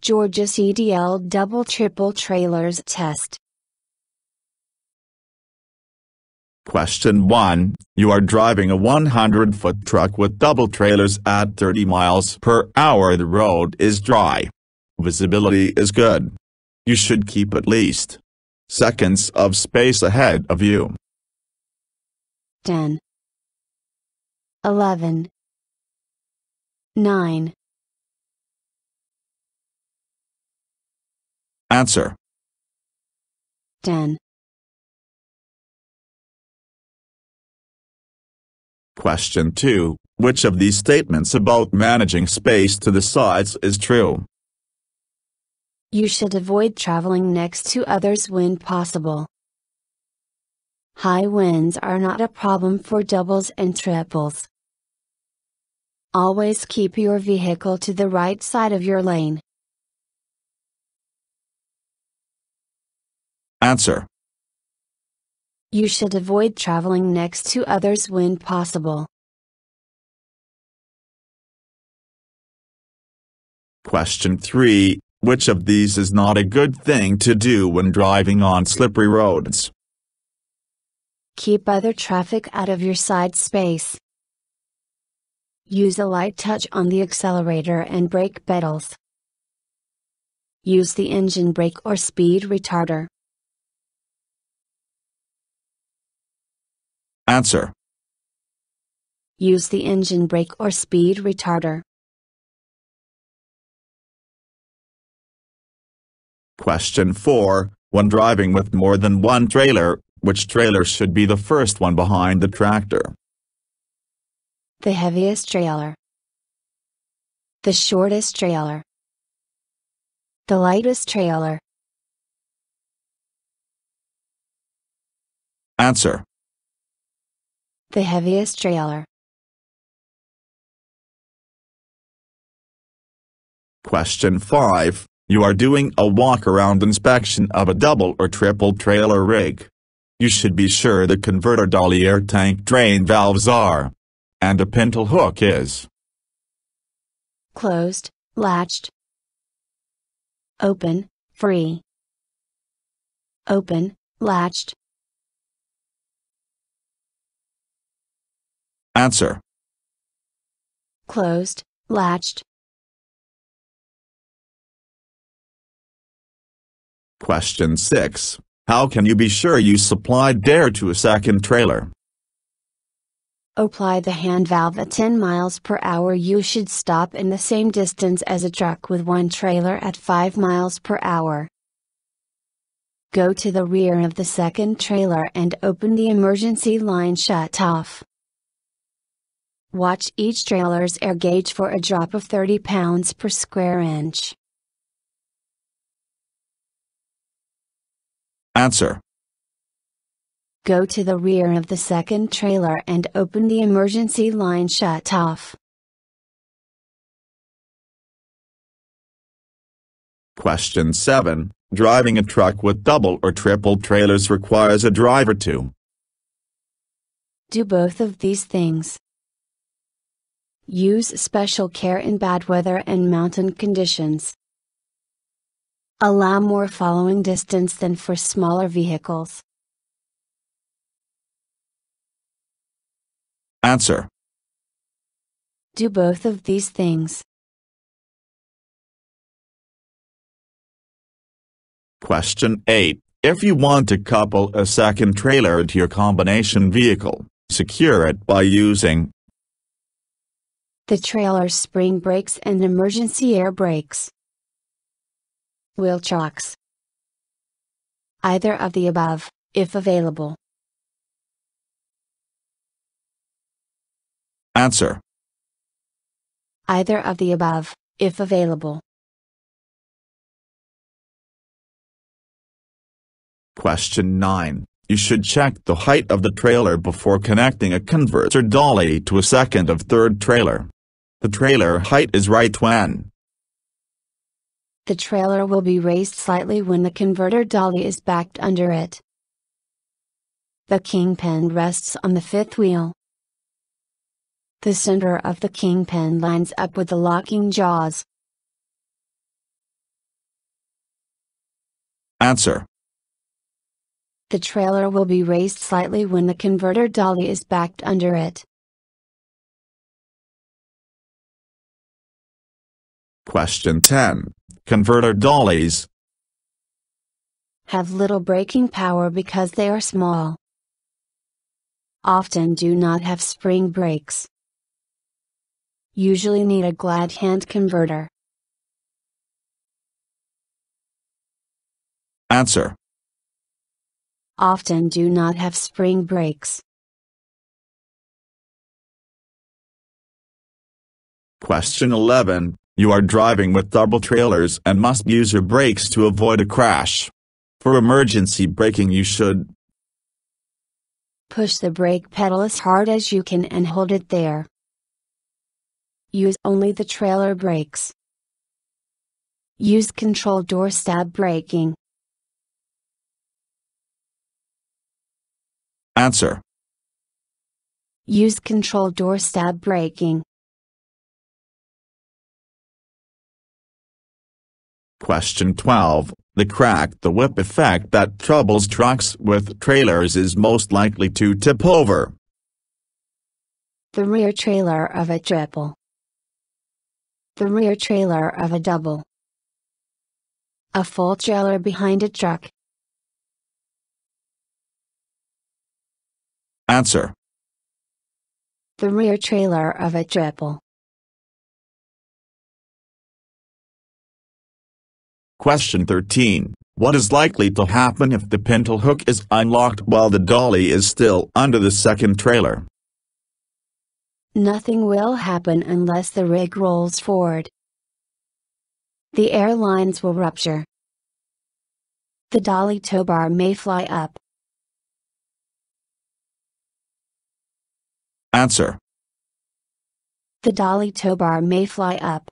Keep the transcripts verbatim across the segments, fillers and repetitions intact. Georgia C D L double triple trailers test. Question one. You are driving a one hundred foot truck with double trailers at thirty miles per hour. The road is dry. Visibility is good. You should keep at least seconds of space ahead of you. ten, eleven, nine. Answer. ten. Question two. Which of these statements about managing space to the sides is true? You should avoid traveling next to others when possible. High winds are not a problem for doubles and triples. Always keep your vehicle to the right side of your lane. Answer. You should avoid traveling next to others when possible. Question three. Which of these is not a good thing to do when driving on slippery roads? Keep other traffic out of your side space. Use a light touch on the accelerator and brake pedals. Use the engine brake or speed retarder. Answer. Use the engine brake or speed retarder. Question four. When driving with more than one trailer, which trailer should be the first one behind the tractor? The heaviest trailer. The shortest trailer. The lightest trailer. Answer. The heaviest trailer. Question five. You are doing a walk-around inspection of a double or triple trailer rig. You should be sure the converter dolly air tank drain valves are, and the pintle hook is closed, latched, open, free, open, latched. Answer. Closed, latched. Question six. How can you be sure you supplied air to a second trailer? Apply the hand valve at ten miles per hour. You should stop in the same distance as a truck with one trailer at five miles per hour. Go to the rear of the second trailer and open the emergency line shut off. Watch each trailer's air gauge for a drop of thirty pounds per square inch. Answer. Go to the rear of the second trailer and open the emergency line shut off. Question seven. Driving a truck with double or triple trailers requires a driver to do both of these things. Use special care in bad weather and mountain conditions. Allow more following distance than for smaller vehicles. Answer. Do both of these things. Question eight. If you want to couple a second trailer to your combination vehicle, secure it by using the trailer's spring brakes and emergency air brakes. Wheel chocks. Either of the above, if available. Answer. Either of the above, if available. Question nine. You should check the height of the trailer before connecting a converter dolly to a second or third trailer. The trailer height is right when the trailer will be raised slightly when the converter dolly is backed under it. The kingpin rests on the fifth wheel. The center of the kingpin lines up with the locking jaws. Answer. The trailer will be raised slightly when the converter dolly is backed under it. Question ten. Converter dollies have little braking power because they are small. Often do not have spring brakes. Usually need a glad hand converter. Answer. Often do not have spring brakes. Question eleven. You are driving with double trailers and must use your brakes to avoid a crash. For emergency braking you should push the brake pedal as hard as you can and hold it there. Use only the trailer brakes. Use controlled door stab braking. Answer. Use controlled door stab braking. Question twelve. The crack-the-whip effect that troubles trucks with trailers is most likely to tip over. The rear trailer of a triple. The rear trailer of a double. A full trailer behind a truck. Answer. The rear trailer of a triple. Question thirteen. What is likely to happen if the pintle hook is unlocked while the dolly is still under the second trailer? Nothing will happen unless the rig rolls forward. The air lines will rupture. The dolly tow bar may fly up. Answer. The dolly tow bar may fly up.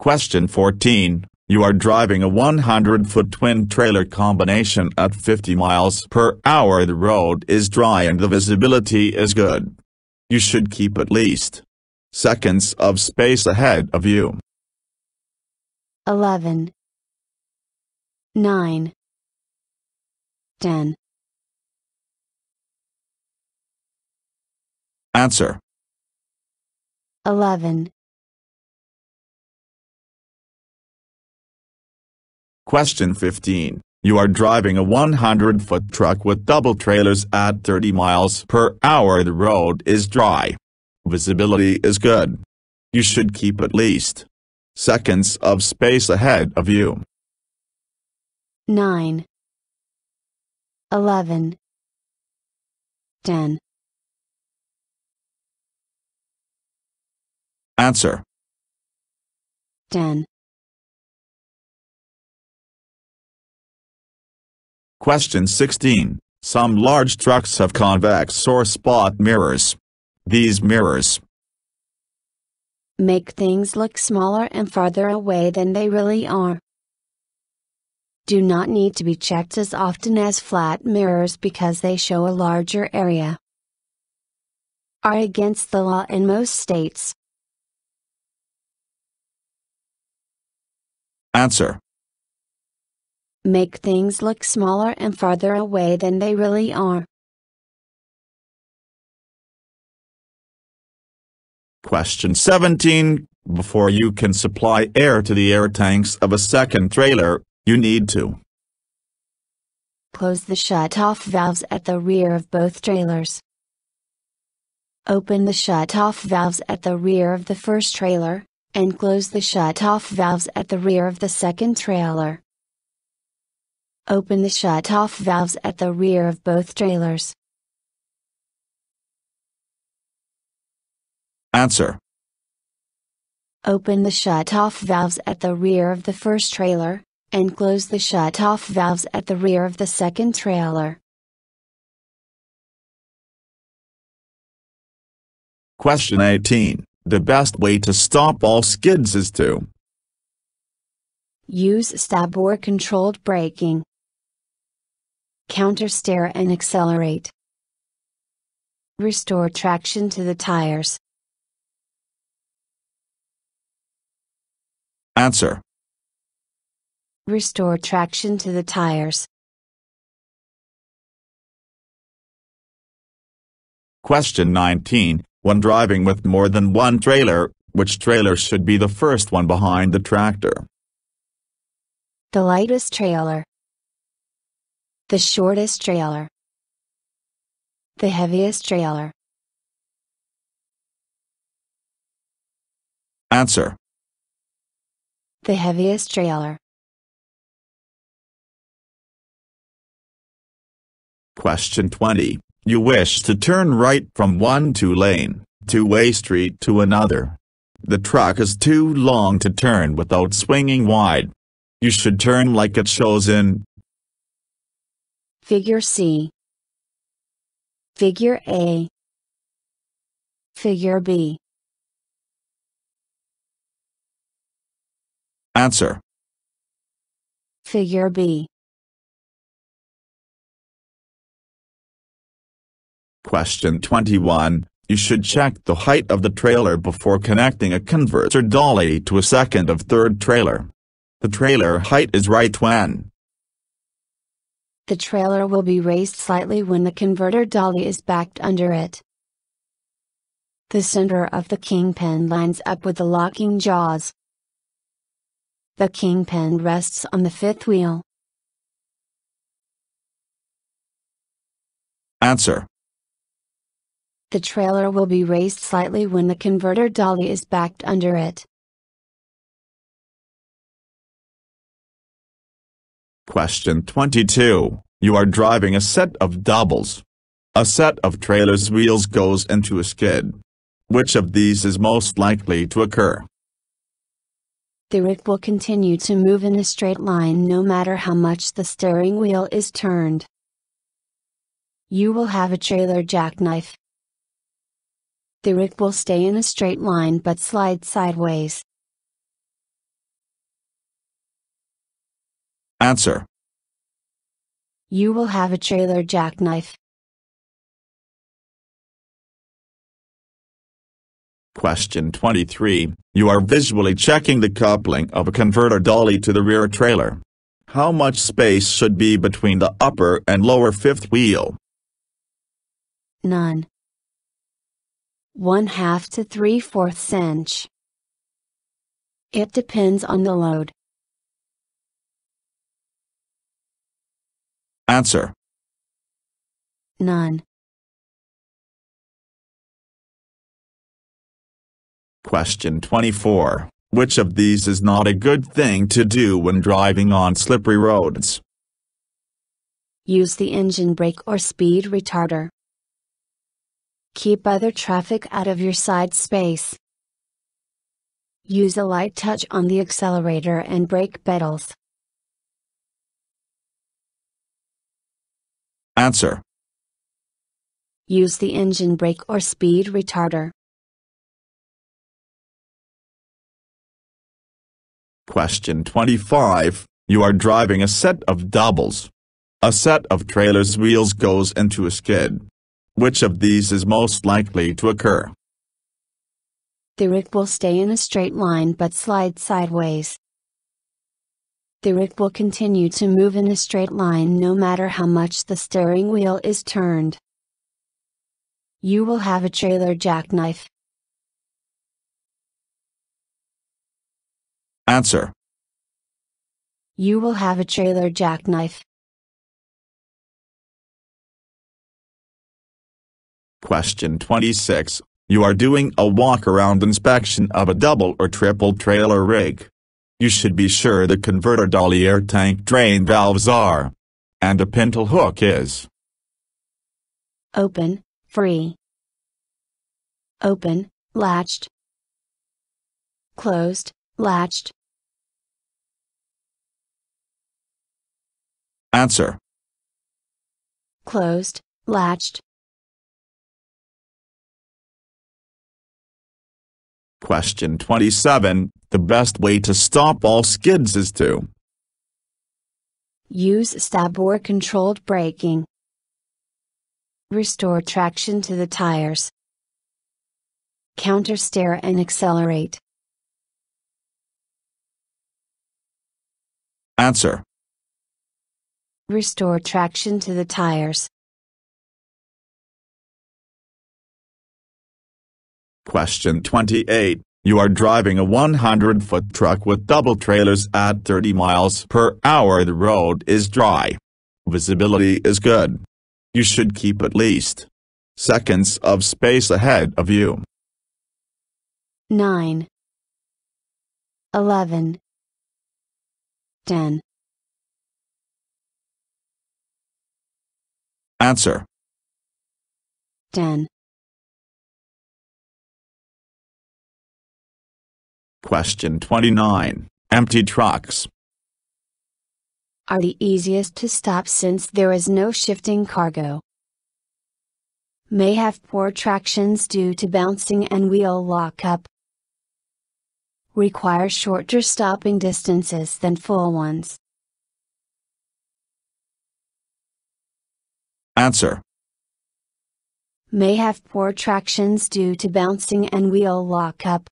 Question fourteen. You are driving a one hundred foot twin trailer combination at fifty miles per hour. The road is dry and the visibility is good. You should keep at least seconds of space ahead of you. eleven, nine, ten. Answer. eleven. Question fifteen. You are driving a one hundred foot truck with double trailers at thirty miles per hour. The road is dry. Visibility is good. You should keep at least seconds of space ahead of you. nine, eleven, ten. Answer. ten. Question sixteen. Some large trucks have convex or spot mirrors. These mirrors make things look smaller and farther away than they really are. Do not need to be checked as often as flat mirrors because they show a larger area. Are against the law in most states. Answer. Make things look smaller and farther away than they really are. Question seventeen. Before you can supply air to the air tanks of a second trailer, you need to close the shut-off valves at the rear of both trailers. Open the shut-off valves at the rear of the first trailer, and close the shut-off valves at the rear of the second trailer. Open the shut-off valves at the rear of both trailers. Answer. Open the shut-off valves at the rear of the first trailer, and close the shut-off valves at the rear of the second trailer. Question eighteen. The best way to stop all skids is to use stab or controlled braking. Counter steer and accelerate. Restore traction to the tires. Answer. Restore traction to the tires. Question nineteen. When driving with more than one trailer, which trailer should be the first one behind the tractor? The lightest trailer. The shortest trailer. The heaviest trailer. Answer. The heaviest trailer. Question twenty. You wish to turn right from one two-lane, two-way street to another. The truck is too long to turn without swinging wide. You should turn like it shows in Figure C, Figure A, Figure B. Answer. Figure B. Question twenty-one. You should check the height of the trailer before connecting a converter dolly to a second of third trailer. The trailer height is right when the trailer will be raised slightly when the converter dolly is backed under it. The center of the kingpin lines up with the locking jaws. The kingpin rests on the fifth wheel. Answer. The trailer will be raised slightly when the converter dolly is backed under it. Question twenty-two. You are driving a set of doubles. A set of trailer's wheels goes into a skid. Which of these is most likely to occur? The rig will continue to move in a straight line no matter how much the steering wheel is turned. You will have a trailer jackknife. The rig will stay in a straight line but slide sideways. Answer. You will have a trailer jackknife. Question twenty-three. You are visually checking the coupling of a converter dolly to the rear trailer. How much space should be between the upper and lower fifth wheel? None. One half to three fourths inch. It depends on the load. Answer. None. Question twenty-four. Which of these is not a good thing to do when driving on slippery roads? Use the engine brake or speed retarder. Keep other traffic out of your side space. Use a light touch on the accelerator and brake pedals. Answer. Use the engine brake or speed retarder. Question twenty-five. You are driving a set of doubles. A set of trailer's wheels goes into a skid. Which of these is most likely to occur? The rig will stay in a straight line but slide sideways. The rig will continue to move in a straight line no matter how much the steering wheel is turned. You will have a trailer jackknife. Answer. You will have a trailer jackknife. Question twenty-six. You are doing a walk-around inspection of a double or triple trailer rig. You should be sure the converter dolly air tank drain valves are, and the pintle hook is open, free, open, latched, closed, latched. Answer. Closed, latched. Question twenty-seven. The best way to stop all skids is to use stab or controlled braking. Restore traction to the tires. Counter steer and accelerate. Answer. Restore traction to the tires. Question twenty-eight. You are driving a one hundred foot truck with double trailers at thirty miles per hour. The road is dry. Visibility is good. You should keep at least seconds of space ahead of you. nine, eleven, ten. Answer. ten. Question twenty-nine. Empty trucks are the easiest to stop since there is no shifting cargo. May have poor tractions due to bouncing and wheel lockup. Require shorter stopping distances than full ones. Answer. May have poor tractions due to bouncing and wheel lockup.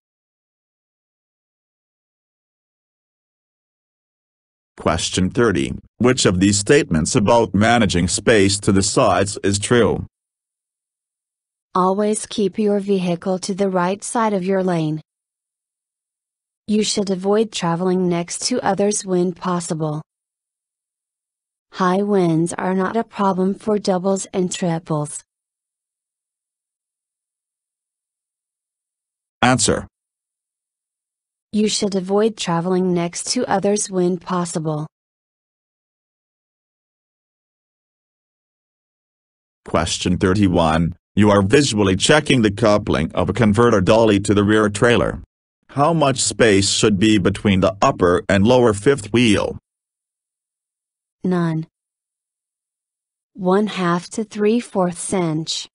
Question thirty. Which of these statements about managing space to the sides is true? Always keep your vehicle to the right side of your lane. You should avoid traveling next to others when possible. High winds are not a problem for doubles and triples. Answer. You should avoid traveling next to others when possible. Question thirty-one. You are visually checking the coupling of a converter dolly to the rear trailer. How much space should be between the upper and lower fifth wheel? None. One half to three fourths inch.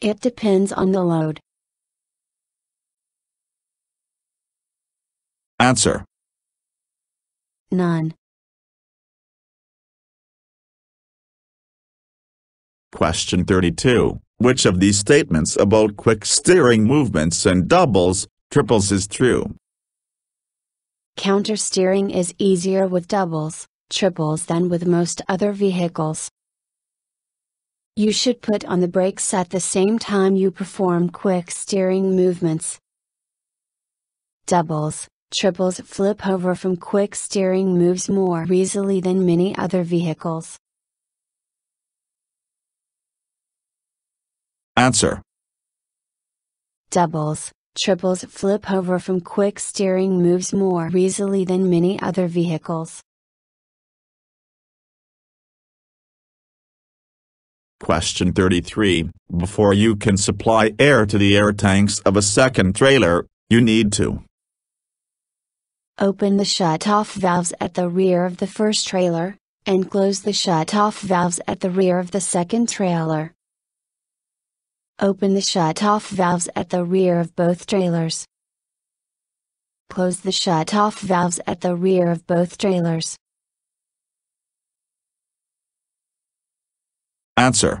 It depends on the load. Answer. None. Question thirty-two. Which of these statements about quick steering movements and doubles, triples is true? Counter steering is easier with doubles, triples than with most other vehicles. You should put on the brakes at the same time you perform quick steering movements. Doubles, triples flip over from quick steering moves more easily than many other vehicles. Answer. Doubles, triples flip over from quick steering moves more easily than many other vehicles. Question thirty-three. Before you can supply air to the air tanks of a second trailer, you need to open the shut-off valves at the rear of the first trailer, and close the shut-off valves at the rear of the second trailer. Open the shut-off valves at the rear of both trailers. Close the shut-off valves at the rear of both trailers. Answer.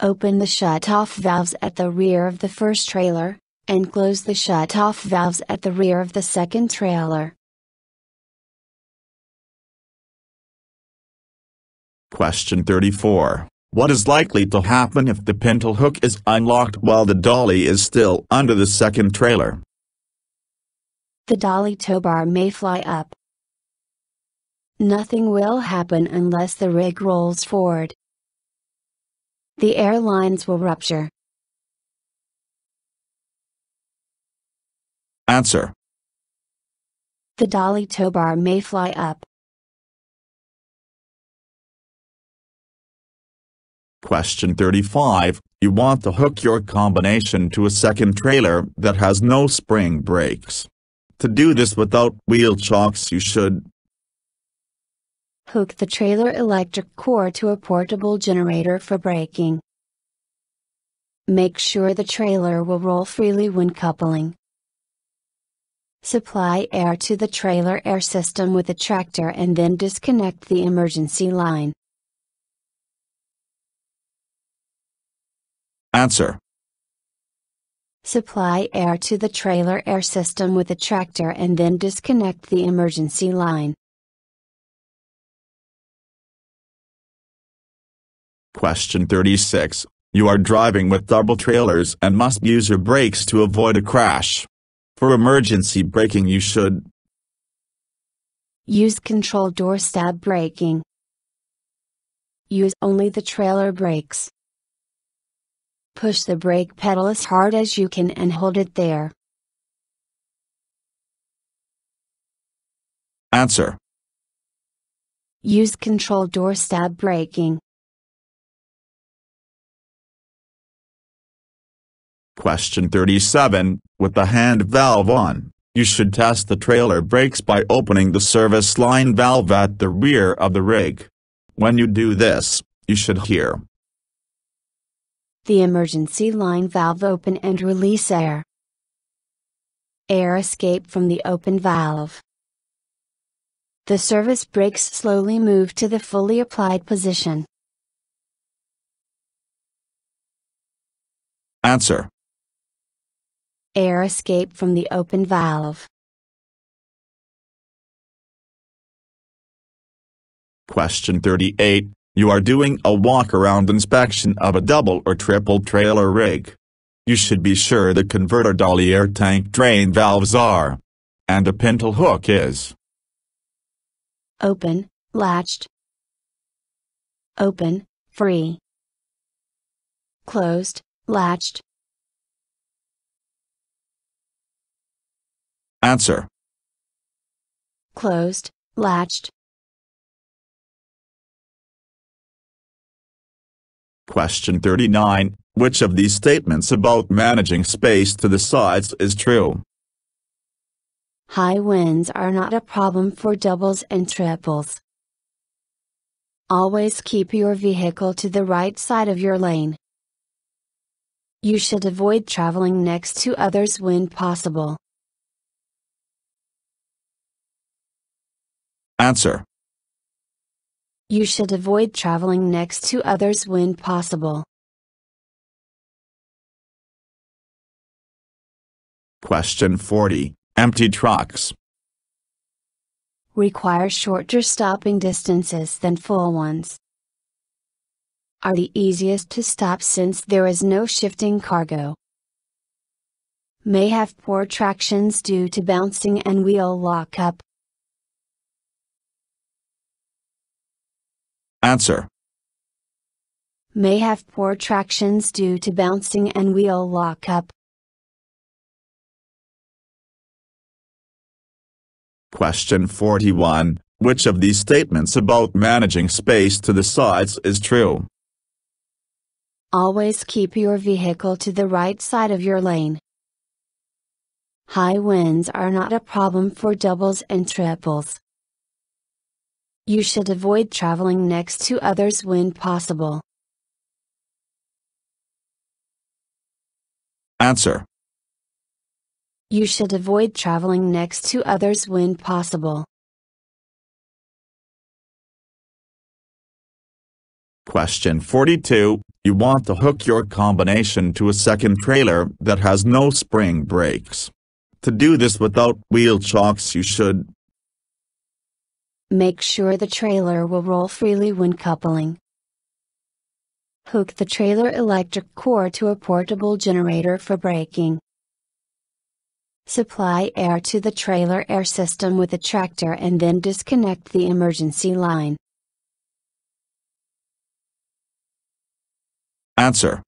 Open the shut-off valves at the rear of the first trailer, and close the shut-off valves at the rear of the second trailer. Question thirty-four. What is likely to happen if the pintle hook is unlocked while the dolly is still under the second trailer? The dolly tow bar may fly up. Nothing will happen unless the rig rolls forward. The air lines will rupture. Answer. The dolly tow bar may fly up. Question thirty-five. You want to hook your combination to a second trailer that has no spring brakes. To do this without wheel chocks, you should hook the trailer electric cord to a portable generator for braking. Make sure the trailer will roll freely when coupling. Supply air to the trailer air system with a tractor and then disconnect the emergency line. Answer. Supply air to the trailer air system with a tractor and then disconnect the emergency line. Question thirty-six. You are driving with double trailers and must use your brakes to avoid a crash. For emergency braking you should use control door stop braking. Use only the trailer brakes. Push the brake pedal as hard as you can and hold it there. Answer. Use control door stop braking. Question thirty-seven. With the hand valve on, you should test the trailer brakes by opening the service line valve at the rear of the rig. When you do this, you should hear the emergency line valve open and release air. Air escape from the open valve. The service brakes slowly move to the fully applied position. Answer. Air escape from the open valve. Question thirty-eight. You are doing a walk-around inspection of a double or triple trailer rig. You should be sure the converter dolly air tank drain valves are and the pintle hook is open, latched, open, free, closed, latched. Answer. Closed, latched. Question thirty-nine. Which of these statements about managing space to the sides is true? High winds are not a problem for doubles and triples. Always keep your vehicle to the right side of your lane. You should avoid traveling next to others when possible. Answer. You should avoid traveling next to others when possible. Question forty. Empty trucks require shorter stopping distances than full ones. Are the easiest to stop since there is no shifting cargo. May have poor tractions due to bouncing and wheel lockup. Answer. May have poor tractions due to bouncing and wheel lockup. Question forty-one. Which of these statements about managing space to the sides is true? Always keep your vehicle to the right side of your lane. High winds are not a problem for doubles and triples. You should avoid traveling next to others when possible. Answer. You should avoid traveling next to others when possible. Question forty-two. You want to hook your combination to a second trailer that has no spring brakes. To do this without wheel chocks you should make sure the trailer will roll freely when coupling. Hook the trailer electric cord to a portable generator for braking. Supply air to the trailer air system with a tractor and then disconnect the emergency line. Answer.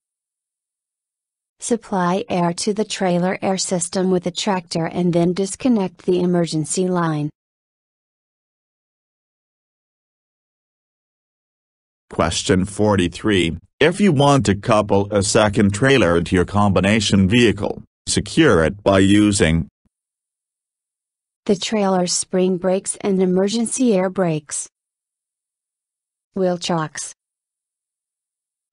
Supply air to the trailer air system with a tractor and then disconnect the emergency line. Question forty-three. If you want to couple a second trailer to your combination vehicle, secure it by using the trailer's spring brakes and emergency air brakes, wheel chocks,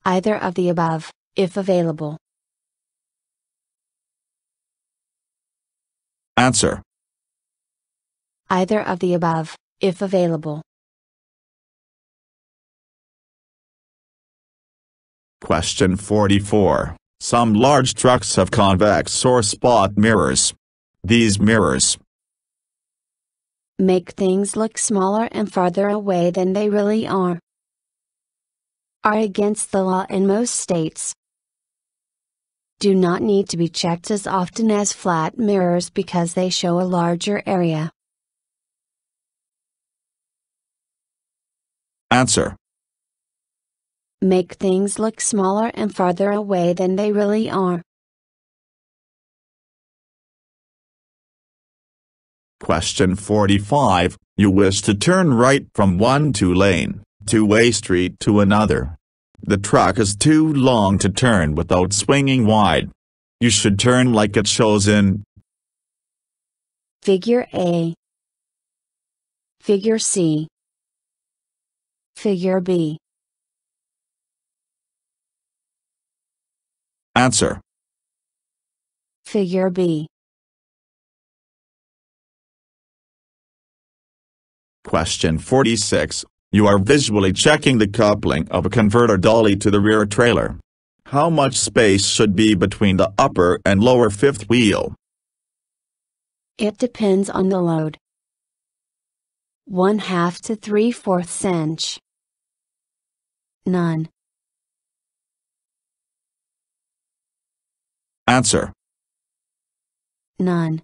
either of the above, if available. Answer. Either of the above, if available. Question forty-four. Some large trucks have convex or spot mirrors. These mirrors make things look smaller and farther away than they really are. Are against the law in most states. Do not need to be checked as often as flat mirrors because they show a larger area. Answer. Make things look smaller and farther away than they really are. Question forty-five. You wish to turn right from one two-lane, two-way street to another. The truck is too long to turn without swinging wide. You should turn like it shows in Figure A, Figure C, Figure B. Answer. Figure B. Question forty-six. You are visually checking the coupling of a converter dolly to the rear trailer. How much space should be between the upper and lower fifth wheel? It depends on the load. One half to three fourths inch. None. Answer. None.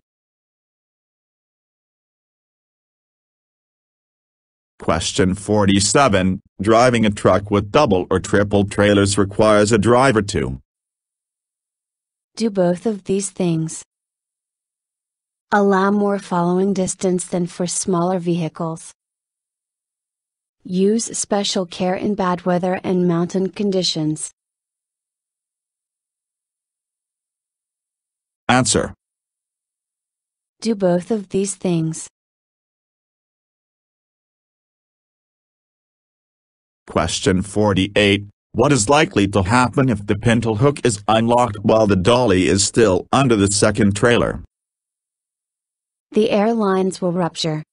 Question forty-seven. Driving a truck with double or triple trailers requires a driver to do both of these things. Allow more following distance than for smaller vehicles. Use special care in bad weather and mountain conditions. Answer. Do both of these things. Question forty-eight. What is likely to happen if the pintle hook is unlocked while the dolly is still under the second trailer? The air lines will rupture.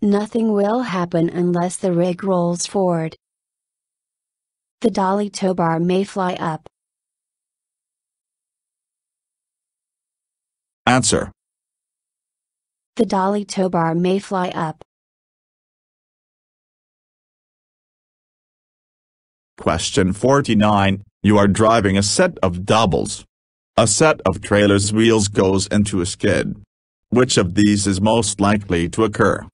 Nothing will happen unless the rig rolls forward. The dolly tow bar may fly up. Answer. The dolly tow bar may fly up. Question forty-nine. You are driving a set of doubles. A set of trailers' wheels goes into a skid. Which of these is most likely to occur?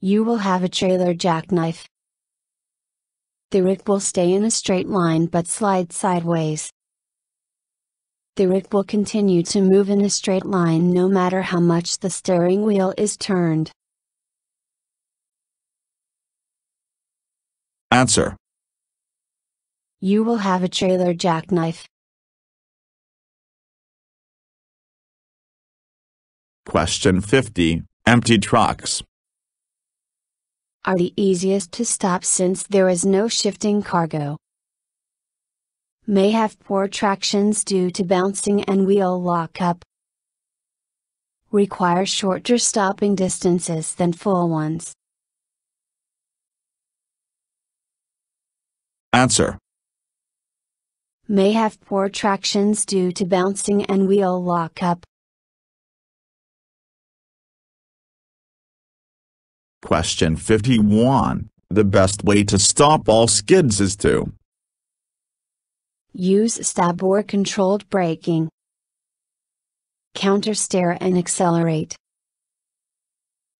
You will have a trailer jackknife. The rig will stay in a straight line but slide sideways. The rig will continue to move in a straight line no matter how much the steering wheel is turned. Answer. You will have a trailer jackknife. Question fifty. Empty trucks are the easiest to stop since there is no shifting cargo. May have poor tractions due to bouncing and wheel lockup. Require shorter stopping distances than full ones. Answer. May have poor tractions due to bouncing and wheel lockup. Question fifty-one. The best way to stop all skids is to use stab or controlled braking. Counter steer and accelerate.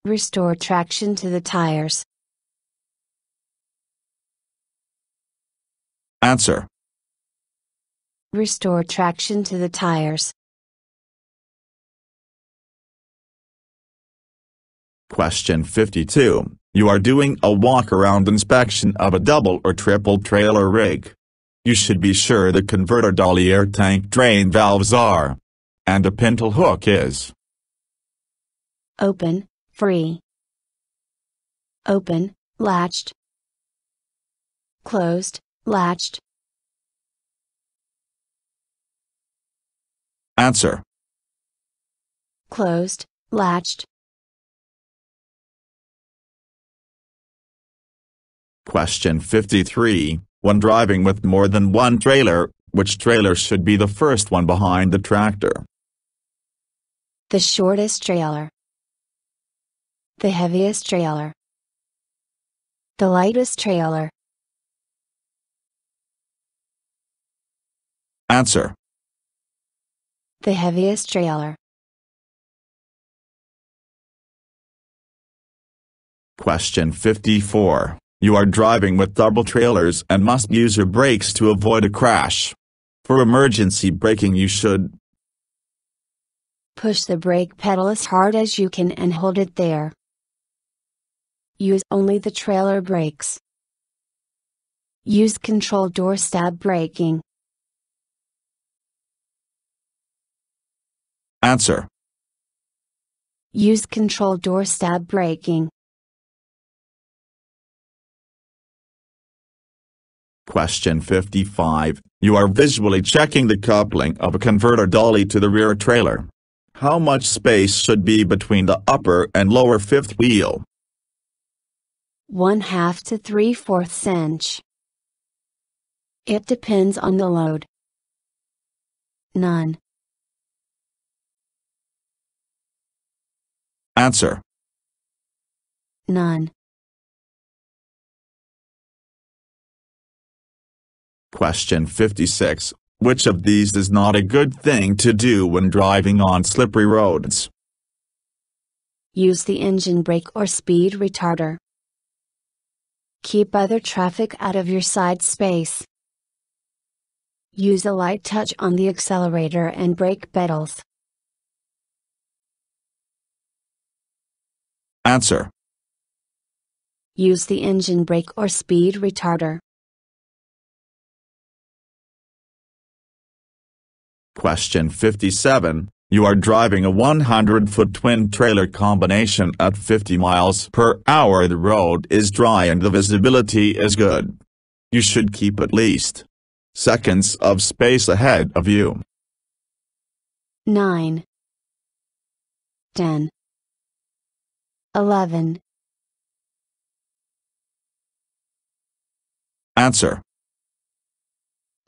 Restore traction to the tires. Answer. Restore traction to the tires. Question fifty-two. You are doing a walk-around inspection of a double or triple trailer rig. You should be sure the converter dolly air tank drain valves are and the pintle hook is open, free, open, latched, closed, latched. Answer. Closed, latched. Question fifty-three. When driving with more than one trailer, which trailer should be the first one behind the tractor? The shortest trailer. The heaviest trailer. The lightest trailer. Answer. The heaviest trailer. Question fifty-four. You are driving with double trailers and must use your brakes to avoid a crash. For emergency braking you should push the brake pedal as hard as you can and hold it there. Use only the trailer brakes. Use controlled door stab braking. Answer. Use controlled door stab braking. Question fifty-five. You are visually checking the coupling of a converter dolly to the rear trailer. How much space should be between the upper and lower fifth wheel? One half to three fourths inch. It depends on the load. None. Answer. None. Question fifty-six. Which of these is not a good thing to do when driving on slippery roads? Use the engine brake or speed retarder. Keep other traffic out of your side space. Use a light touch on the accelerator and brake pedals. Answer. Use the engine brake or speed retarder. Question fifty-seven. You are driving a one hundred foot twin trailer combination at fifty miles per hour. The road is dry and the visibility is good. You should keep at least seconds of space ahead of you. nine, ten, eleven. Answer.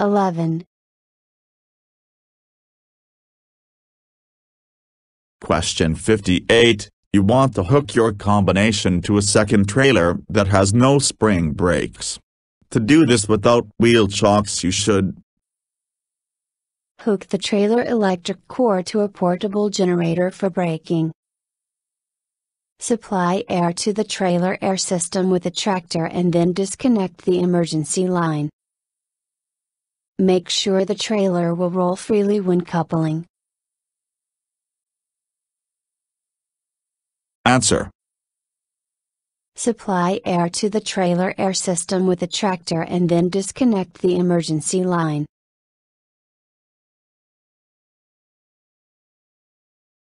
eleven. Question fifty-eight. You want to hook your combination to a second trailer that has no spring brakes. To do this without wheel chocks you should hook the trailer electric cord to a portable generator for braking. Supply air to the trailer air system with a tractor and then disconnect the emergency line. Make sure the trailer will roll freely when coupling. Answer. Supply air to the trailer air system with a tractor and then disconnect the emergency line.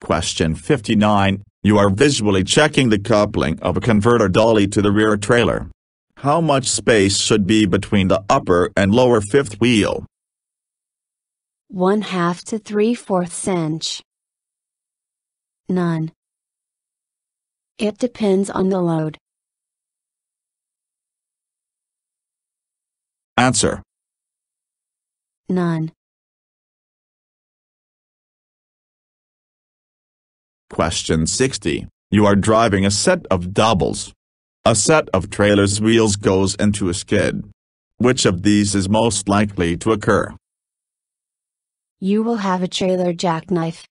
Question fifty-nine. You are visually checking the coupling of a converter dolly to the rear trailer. How much space should be between the upper and lower fifth wheel? One half to three fourths inch. None. It depends on the load. Answer. None. Question sixty. You are driving a set of doubles. A set of trailers' wheels goes into a skid. Which of these is most likely to occur? You will have a trailer jackknife.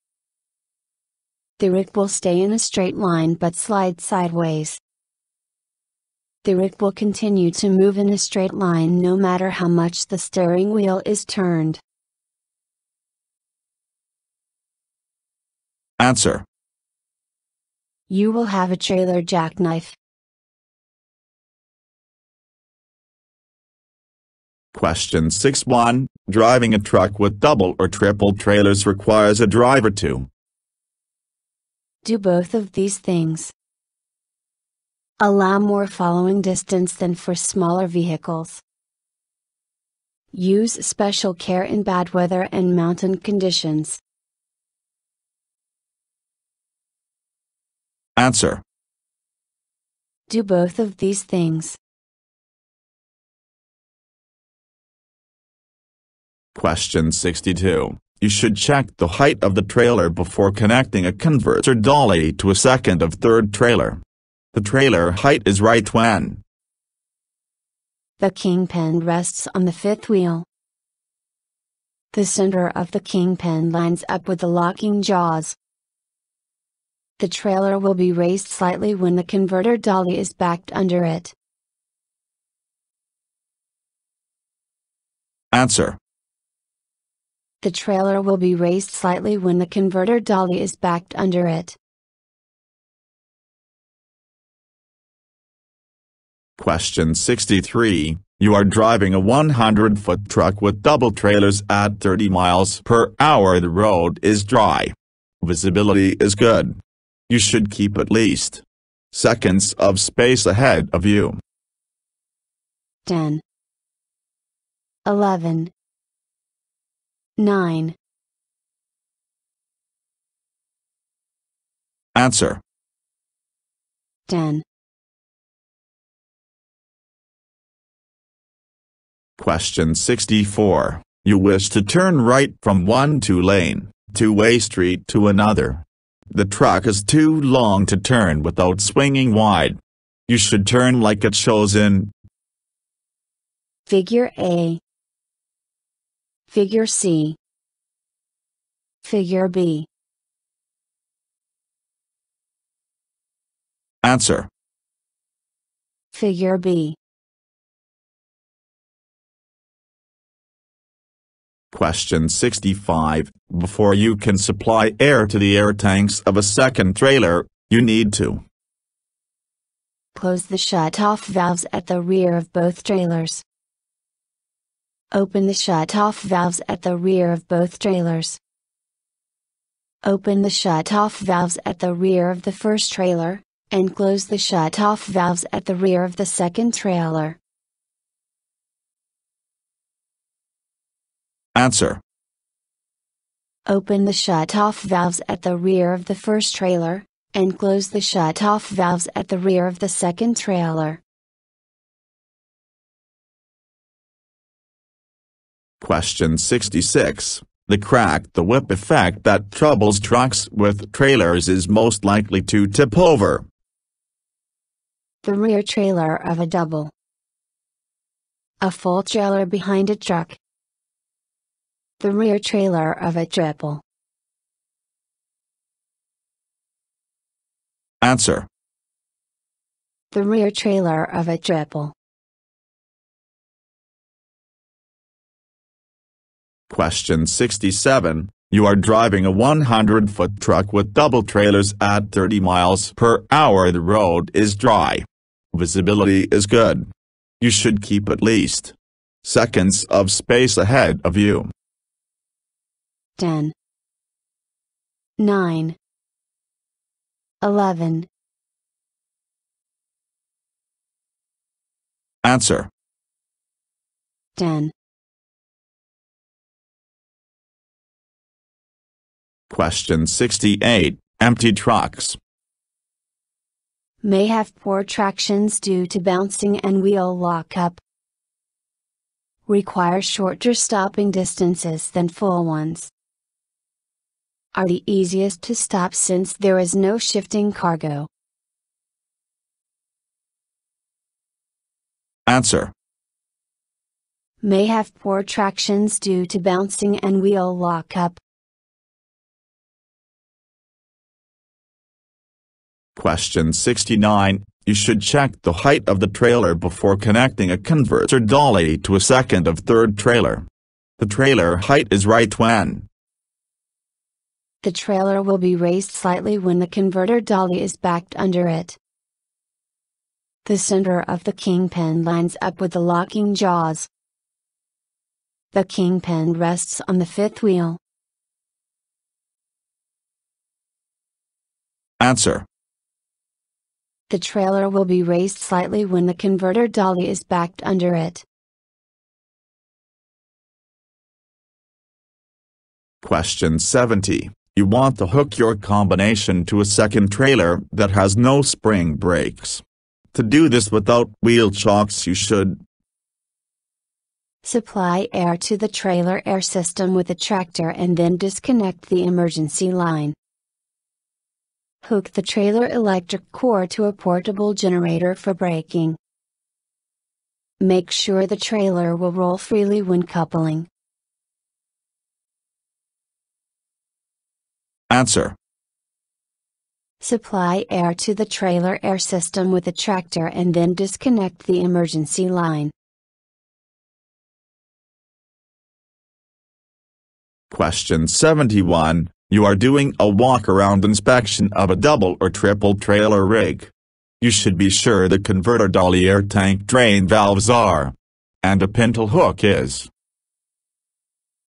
The rig will stay in a straight line but slide sideways. The rig will continue to move in a straight line no matter how much the steering wheel is turned. Answer. You will have a trailer jackknife. Question sixty-one. Driving a truck with double or triple trailers requires a driver to do both of these things. Allow more following distance than for smaller vehicles. Use special care in bad weather and mountain conditions. Answer. Do both of these things. Question sixty-two. You should check the height of the trailer before connecting a converter dolly to a second of third trailer. The trailer height is right when the kingpin rests on the fifth wheel. The center of the kingpin lines up with the locking jaws. The trailer will be raised slightly when the converter dolly is backed under it. Answer. The trailer will be raised slightly when the converter dolly is backed under it. Question sixty-three. You are driving a one hundred foot truck with double trailers at thirty miles per hour. The road is dry. Visibility is good. You should keep at least seconds of space ahead of you. ten, eleven, nine. Answer. ten. Question sixty-four. You wish to turn right from one two-lane, two-way street to another. The truck is too long to turn without swinging wide. You should turn like it shows in Figure A, Figure C, Figure B. Answer. Figure B. Question sixty-five. Before you can supply air to the air tanks of a second trailer, you need to close the shut-off valves at the rear of both trailers. Open the shut-off valves at the rear of both trailers. Open the shut-off valves at the rear of the first trailer, and close the shut-off valves at the rear of the second trailer. Answer. Open the shut-off valves at the rear of the first trailer, and close the shut-off valves at the rear of the second trailer. Question sixty-six. The crack-the-whip effect that troubles trucks with trailers is most likely to tip over the rear trailer of a double, a full trailer behind a truck, the rear trailer of a triple. Answer. The rear trailer of a triple. Question sixty-seven. You are driving a one hundred foot truck with double trailers at thirty miles per hour. The road is dry. Visibility is good. You should keep at least seconds of space ahead of you. ten, nine, eleven. Answer. ten. Question sixty-eight. Empty trucks may have poor tractions due to bouncing and wheel lockup. Require shorter stopping distances than full ones. Are the easiest to stop since there is no shifting cargo. Answer. May have poor tractions due to bouncing and wheel lockup. Question sixty-nine. You should check the height of the trailer before connecting a converter dolly to a second of third trailer. The trailer height is right when the trailer will be raised slightly when the converter dolly is backed under it. The center of the kingpin lines up with the locking jaws. The kingpin rests on the fifth wheel. Answer. The trailer will be raised slightly when the converter dolly is backed under it. Question seventy. You want to hook your combination to a second trailer that has no spring brakes. To do this without wheel chocks, you should Supply air to the trailer air system with a tractor and then disconnect the emergency line. Hook the trailer electric cord to a portable generator for braking. Make sure the trailer will roll freely when coupling. Answer. Supply air to the trailer air system with a tractor and then disconnect the emergency line. Question seventy-one. You are doing a walk-around inspection of a double or triple trailer rig. You should be sure the converter dolly air tank drain valves are, and a pintle hook is.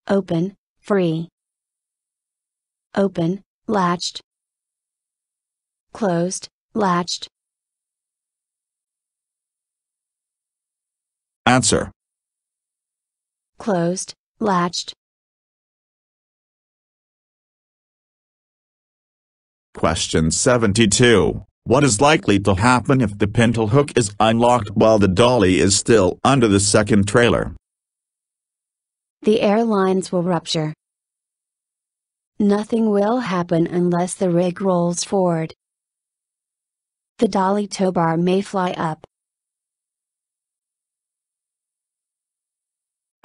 Open, free. Open, latched. Closed, latched. Answer. Closed, latched. Question seventy-two. What is likely to happen if the pintle hook is unlocked while the dolly is still under the second trailer? The air lines will rupture. Nothing will happen unless the rig rolls forward. The dolly tow bar may fly up.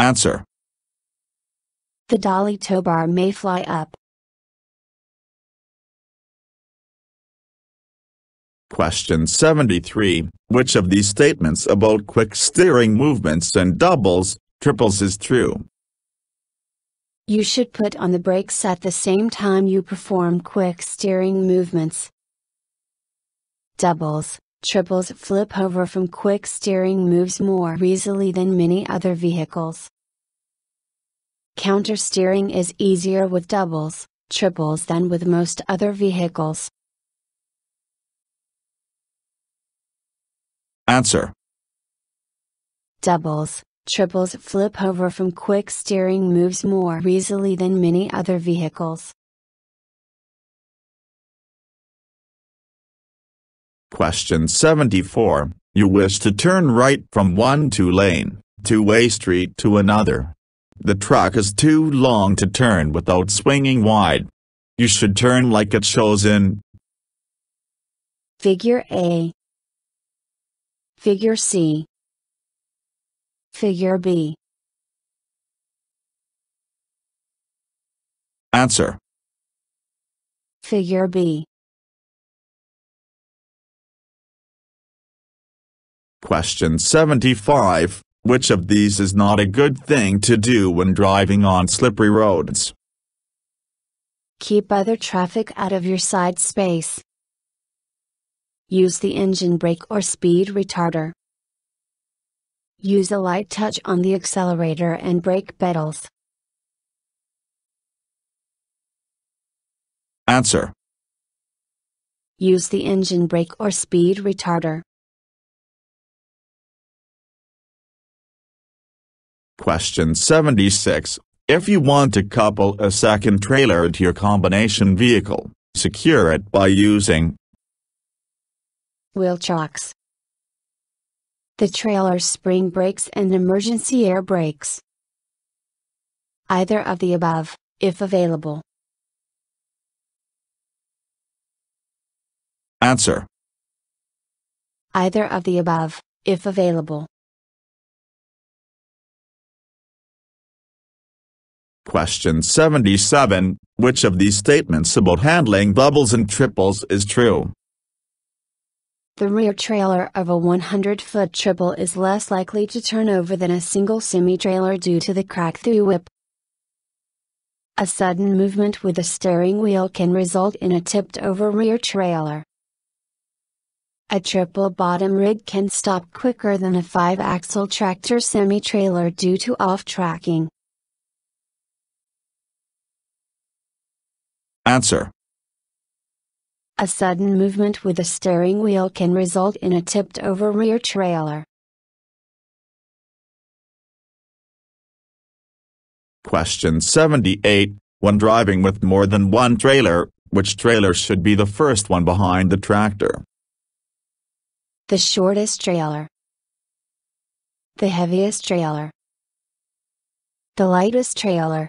Answer. The dolly tow bar may fly up. Question seventy-three. Which of these statements about quick steering movements and doubles, triples is true? You should put on the brakes at the same time you perform quick steering movements. Doubles, triples flip over from quick steering moves more easily than many other vehicles. Counter steering is easier with doubles, triples than with most other vehicles. Answer. Doubles, triples flip over from quick steering moves more easily than many other vehicles. Question seventy-four. You wish to turn right from one two-lane, two-way street to another. The truck is too long to turn without swinging wide. You should turn like it shows in Figure A, Figure C, Figure B. Answer. Figure B. Question seventy-five. Which of these is not a good thing to do when driving on slippery roads? Keep other traffic out of your side space. Use the engine brake or speed retarder. Use a light touch on the accelerator and brake pedals. Answer. Use the engine brake or speed retarder. Question seventy-six. If you want to couple a second trailer to your combination vehicle, secure it by using wheel chocks, the trailer's spring brakes, and emergency air brakes. Either of the above, if available. Answer. Either of the above, if available. Question seventy-seven. Which of these statements about handling doubles and triples is true? The rear trailer of a one hundred foot triple is less likely to turn over than a single semi-trailer due to the crack-the-whip. A sudden movement with the steering wheel can result in a tipped-over rear trailer. A triple-bottom rig can stop quicker than a five-axle tractor semi-trailer due to off-tracking. Answer. A sudden movement with a steering wheel can result in a tipped-over rear trailer. Question seventy-eight. When driving with more than one trailer, which trailer should be the first one behind the tractor? The shortest trailer. The heaviest trailer. the lightest trailer.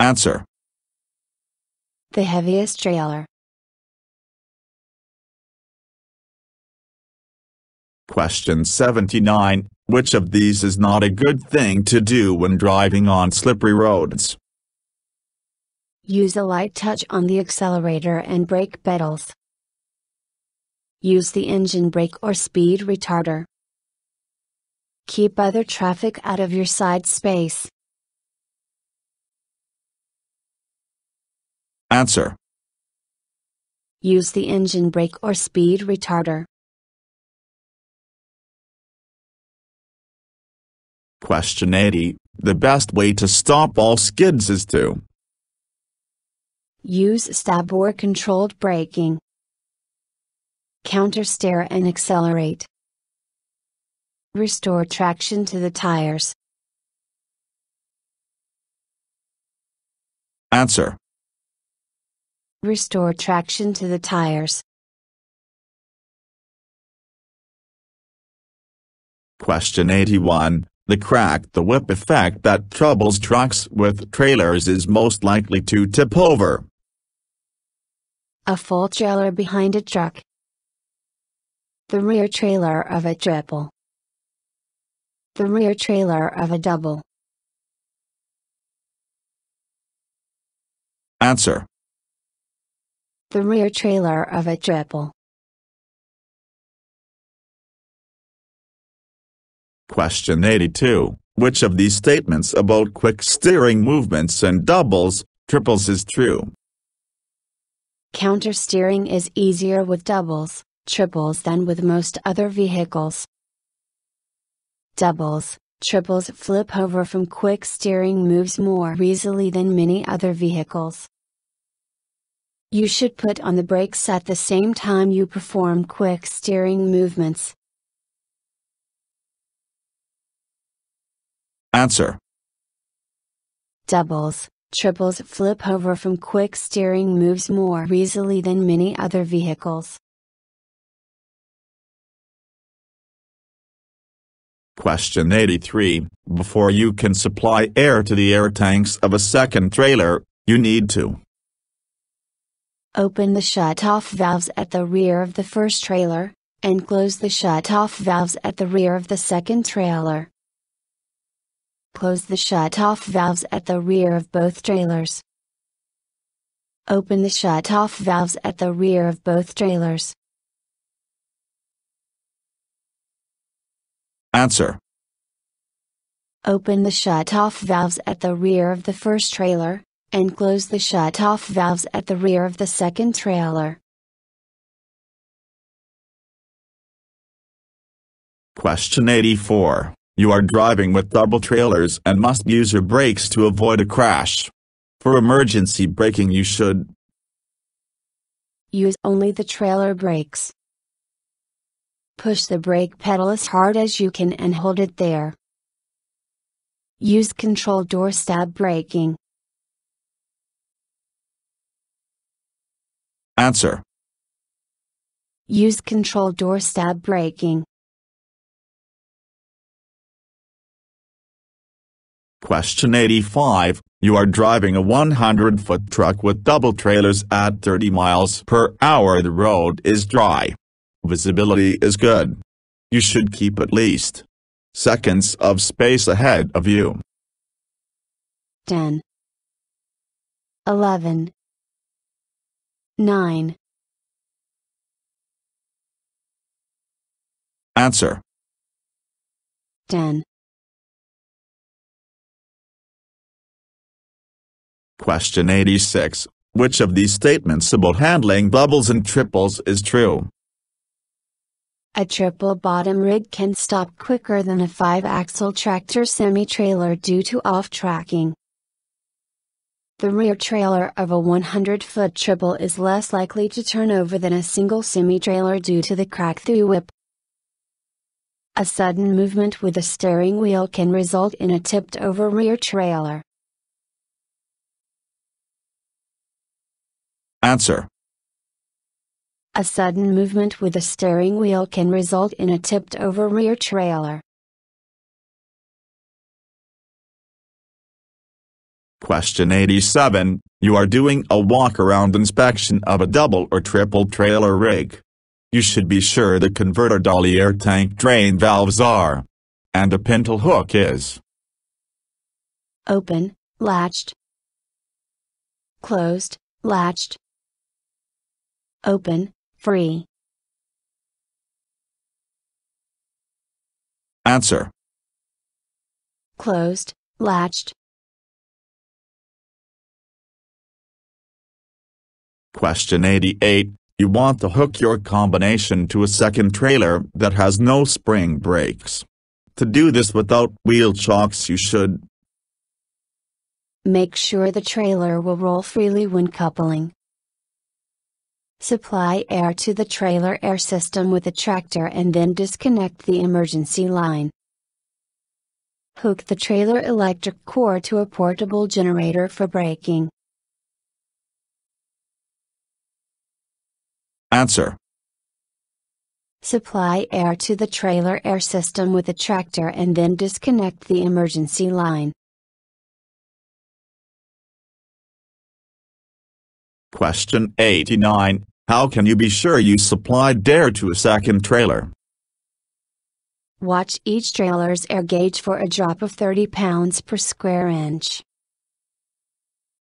Answer. The heaviest trailer. Question seventy-nine. Which of these is not a good thing to do when driving on slippery roads? Use a light touch on the accelerator and brake pedals. Use the engine brake or speed retarder. Keep other traffic out of your side space. Answer. Use the engine brake or speed retarder. Question eighty. The best way to stop all skids is to use stab or controlled braking. Counter steer and accelerate. Restore traction to the tires. Answer. Restore traction to the tires. Question eighty-one. The crack-the-whip effect that troubles trucks with trailers is most likely to tip over. A full trailer behind a truck. The rear trailer of a triple. The rear trailer of a double. Answer. The rear trailer of a triple. Question eighty-two. Which of these statements about quick steering movements and doubles, triples is true? Counter steering is easier with doubles, triples than with most other vehicles. Doubles, triples flip over from quick steering moves more easily than many other vehicles. You should put on the brakes at the same time you perform quick steering movements. Answer. Doubles, triples flip over from quick steering moves more easily than many other vehicles. Question eighty-three. Before you can supply air to the air tanks of a second trailer, you need to open the shut-off valves at the rear of the first trailer, and close the shut-off valves at the rear of the second trailer. Close the shut-off valves at the rear of both trailers. Open the shut-off valves at the rear of both trailers. Answer. Open the shut-off valves at the rear of the first trailer, and close the shut-off valves at the rear of the second trailer. Question eighty-four. You are driving with double trailers and must use your brakes to avoid a crash. For emergency braking you should use only the trailer brakes. Push the brake pedal as hard as you can and hold it there. Use controlled or stab braking. Answer. Use controlled or stab braking. Question eighty-five. You are driving a one hundred foot truck with double trailers at thirty miles per hour. The road is dry. Visibility is good. You should keep at least seconds of space ahead of you. ten, eleven, nine. Answer. ten. Question eighty-six. Which of these statements about handling doubles and triples is true? A triple bottom rig can stop quicker than a five-axle tractor semi-trailer due to off-tracking. The rear trailer of a one hundred foot triple is less likely to turn over than a single semi-trailer due to the crack-the-whip. A sudden movement with a steering wheel can result in a tipped-over rear trailer. Answer. A sudden movement with a steering wheel can result in a tipped-over rear trailer. Question eighty-seven, you are doing a walk-around inspection of a double or triple trailer rig. You should be sure the converter dolly air tank drain valves are, and the pintle hook is open, latched, closed, latched, open, free. Answer: closed, latched. Question eighty-eight. You want to hook your combination to a second trailer that has no spring brakes. To do this without wheel chocks, you should make sure the trailer will roll freely when coupling. Supply air to the trailer air system with a tractor and then disconnect the emergency line. Hook the trailer electric cord to a portable generator for braking. Answer: supply air to the trailer air system with a tractor and then disconnect the emergency line. Question eighty-nine. How can you be sure you supplied air to a second trailer? Watch each trailer's air gauge for a drop of thirty pounds per square inch.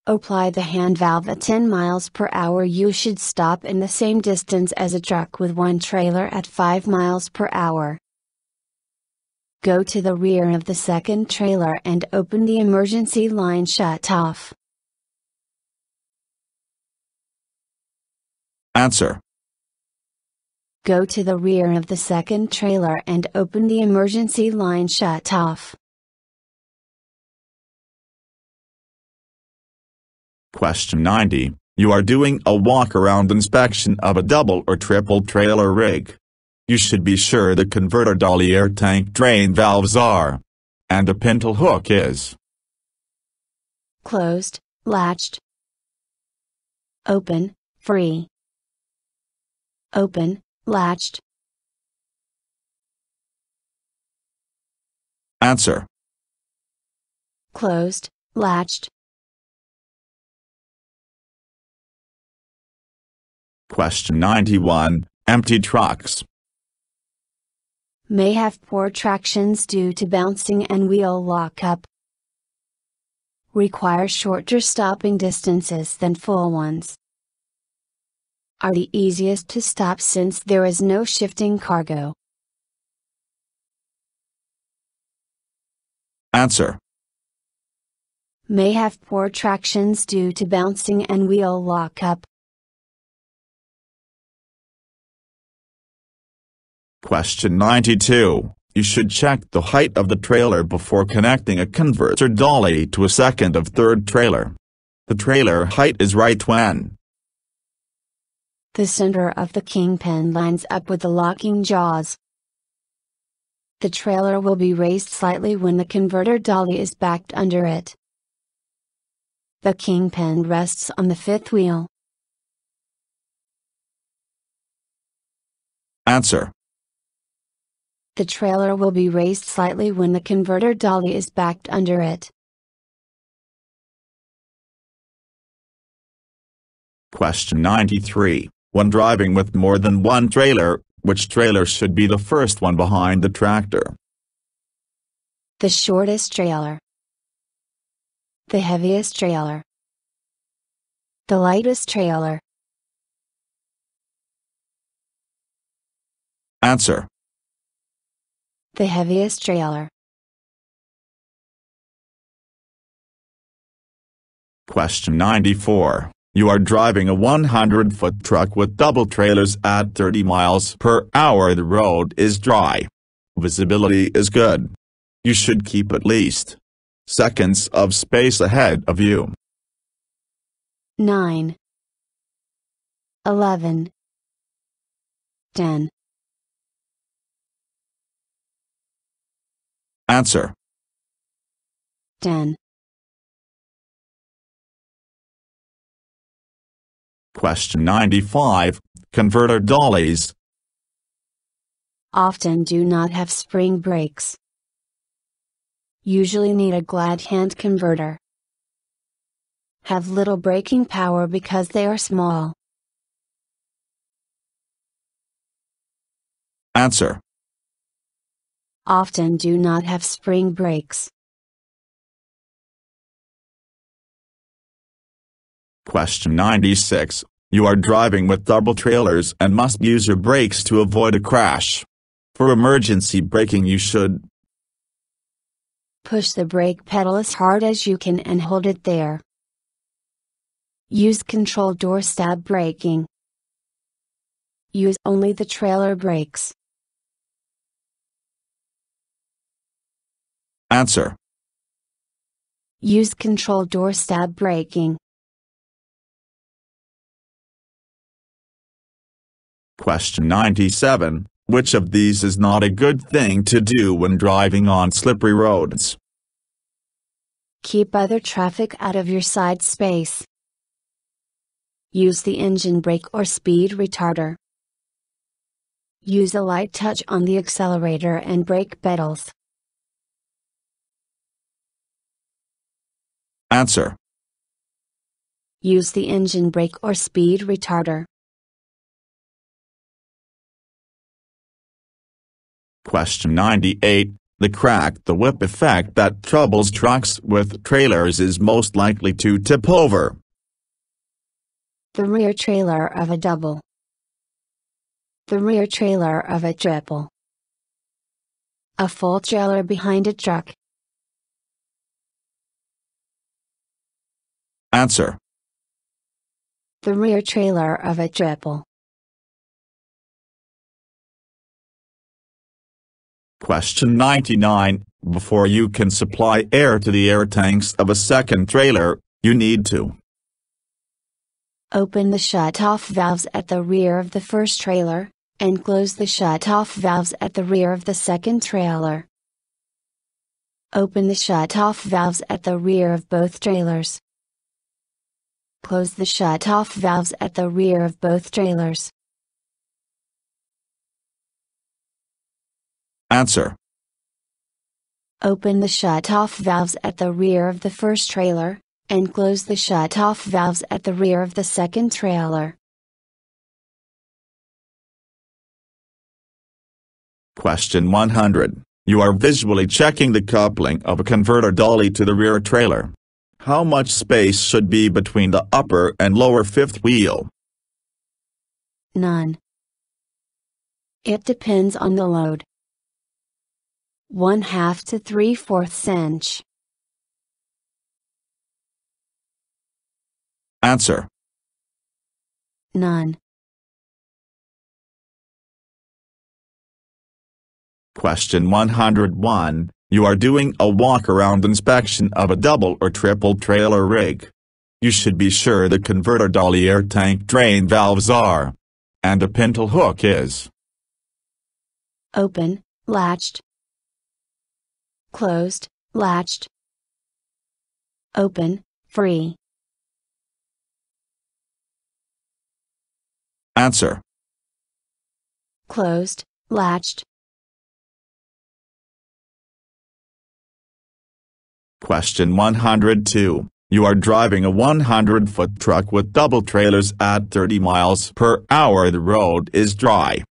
Apply the hand valve at ten miles per hour. You should stop in the same distance as a truck with one trailer at five miles per hour. Go to the rear of the second trailer and open the emergency line shut off. Answer: go to the rear of the second trailer and open the emergency line shut off. Question ninety. You are doing a walk-around inspection of a double or triple trailer rig. You should be sure the converter dolly air tank drain valves are, and the pintle hook is closed, latched, open, free. Open, latched. Answer: closed, latched. Question ninety-one. Empty trucks may have poor tractions due to bouncing and wheel lockup. Require shorter stopping distances than full ones. Are the easiest to stop since there is no shifting cargo. Answer: may have poor tractions due to bouncing and wheel lockup. Question ninety-two. You should check the height of the trailer before connecting a converter dolly to a second or third trailer. The trailer height is right when the center of the kingpin lines up with the locking jaws. The trailer will be raised slightly when the converter dolly is backed under it. The kingpin rests on the fifth wheel. Answer: the trailer will be raised slightly when the converter dolly is backed under it. Question ninety-three. When driving with more than one trailer, which trailer should be the first one behind the tractor? The shortest trailer, the heaviest trailer, the lightest trailer. Answer: the heaviest trailer. Question ninety-four. You are driving a one hundred foot truck with double trailers at thirty miles per hour. The road is dry. Visibility is good. You should keep at least seconds of space ahead of you. nine, eleven, ten. Answer: ten. Question ninety-five. Converter dollies often do not have spring brakes. Usually need a glad hand converter. have little braking power because they are small. Answer. Often do not have spring brakes. Question ninety-six. You are driving with double trailers and must use your brakes to avoid a crash. For emergency braking you should push the brake pedal as hard as you can and hold it there. Use control door stab braking. Use only the trailer brakes. Answer. Use control door stab braking. Question ninety-seven. Which of these is not a good thing to do when driving on slippery roads? Keep other traffic out of your side space. Use the engine brake or speed retarder. Use a light touch on the accelerator and brake pedals. Answer. Use the engine brake or speed retarder. Question ninety-eight. The crack-the-whip effect that troubles trucks with trailers is most likely to tip over. The rear trailer of a double. The rear trailer of a triple. A full trailer behind a truck. Answer. The rear trailer of a triple. Question ninety-nine. Before you can supply air to the air tanks of a second trailer, you need to open the shut-off valves at the rear of the first trailer, and close the shut-off valves at the rear of the second trailer. Open the shut-off valves at the rear of both trailers. Close the shut-off valves at the rear of both trailers. Answer. Open the shut-off valves at the rear of the first trailer, and close the shut-off valves at the rear of the second trailer. Question one hundred. You are visually checking the coupling of a converter dolly to the rear trailer. How much space should be between the upper and lower fifth wheel? None. It depends on the load. One half to three fourths inch. Answer. None. Question one hundred one. You are doing a walk-around inspection of a double or triple trailer rig. You should be sure the converter dolly air tank drain valves are, and the pintle hook is open, latched, closed, latched, open, free. Answer. Closed, latched. Question one hundred two. You are driving a one hundred foot truck with double trailers at thirty miles per hour. The road is dry.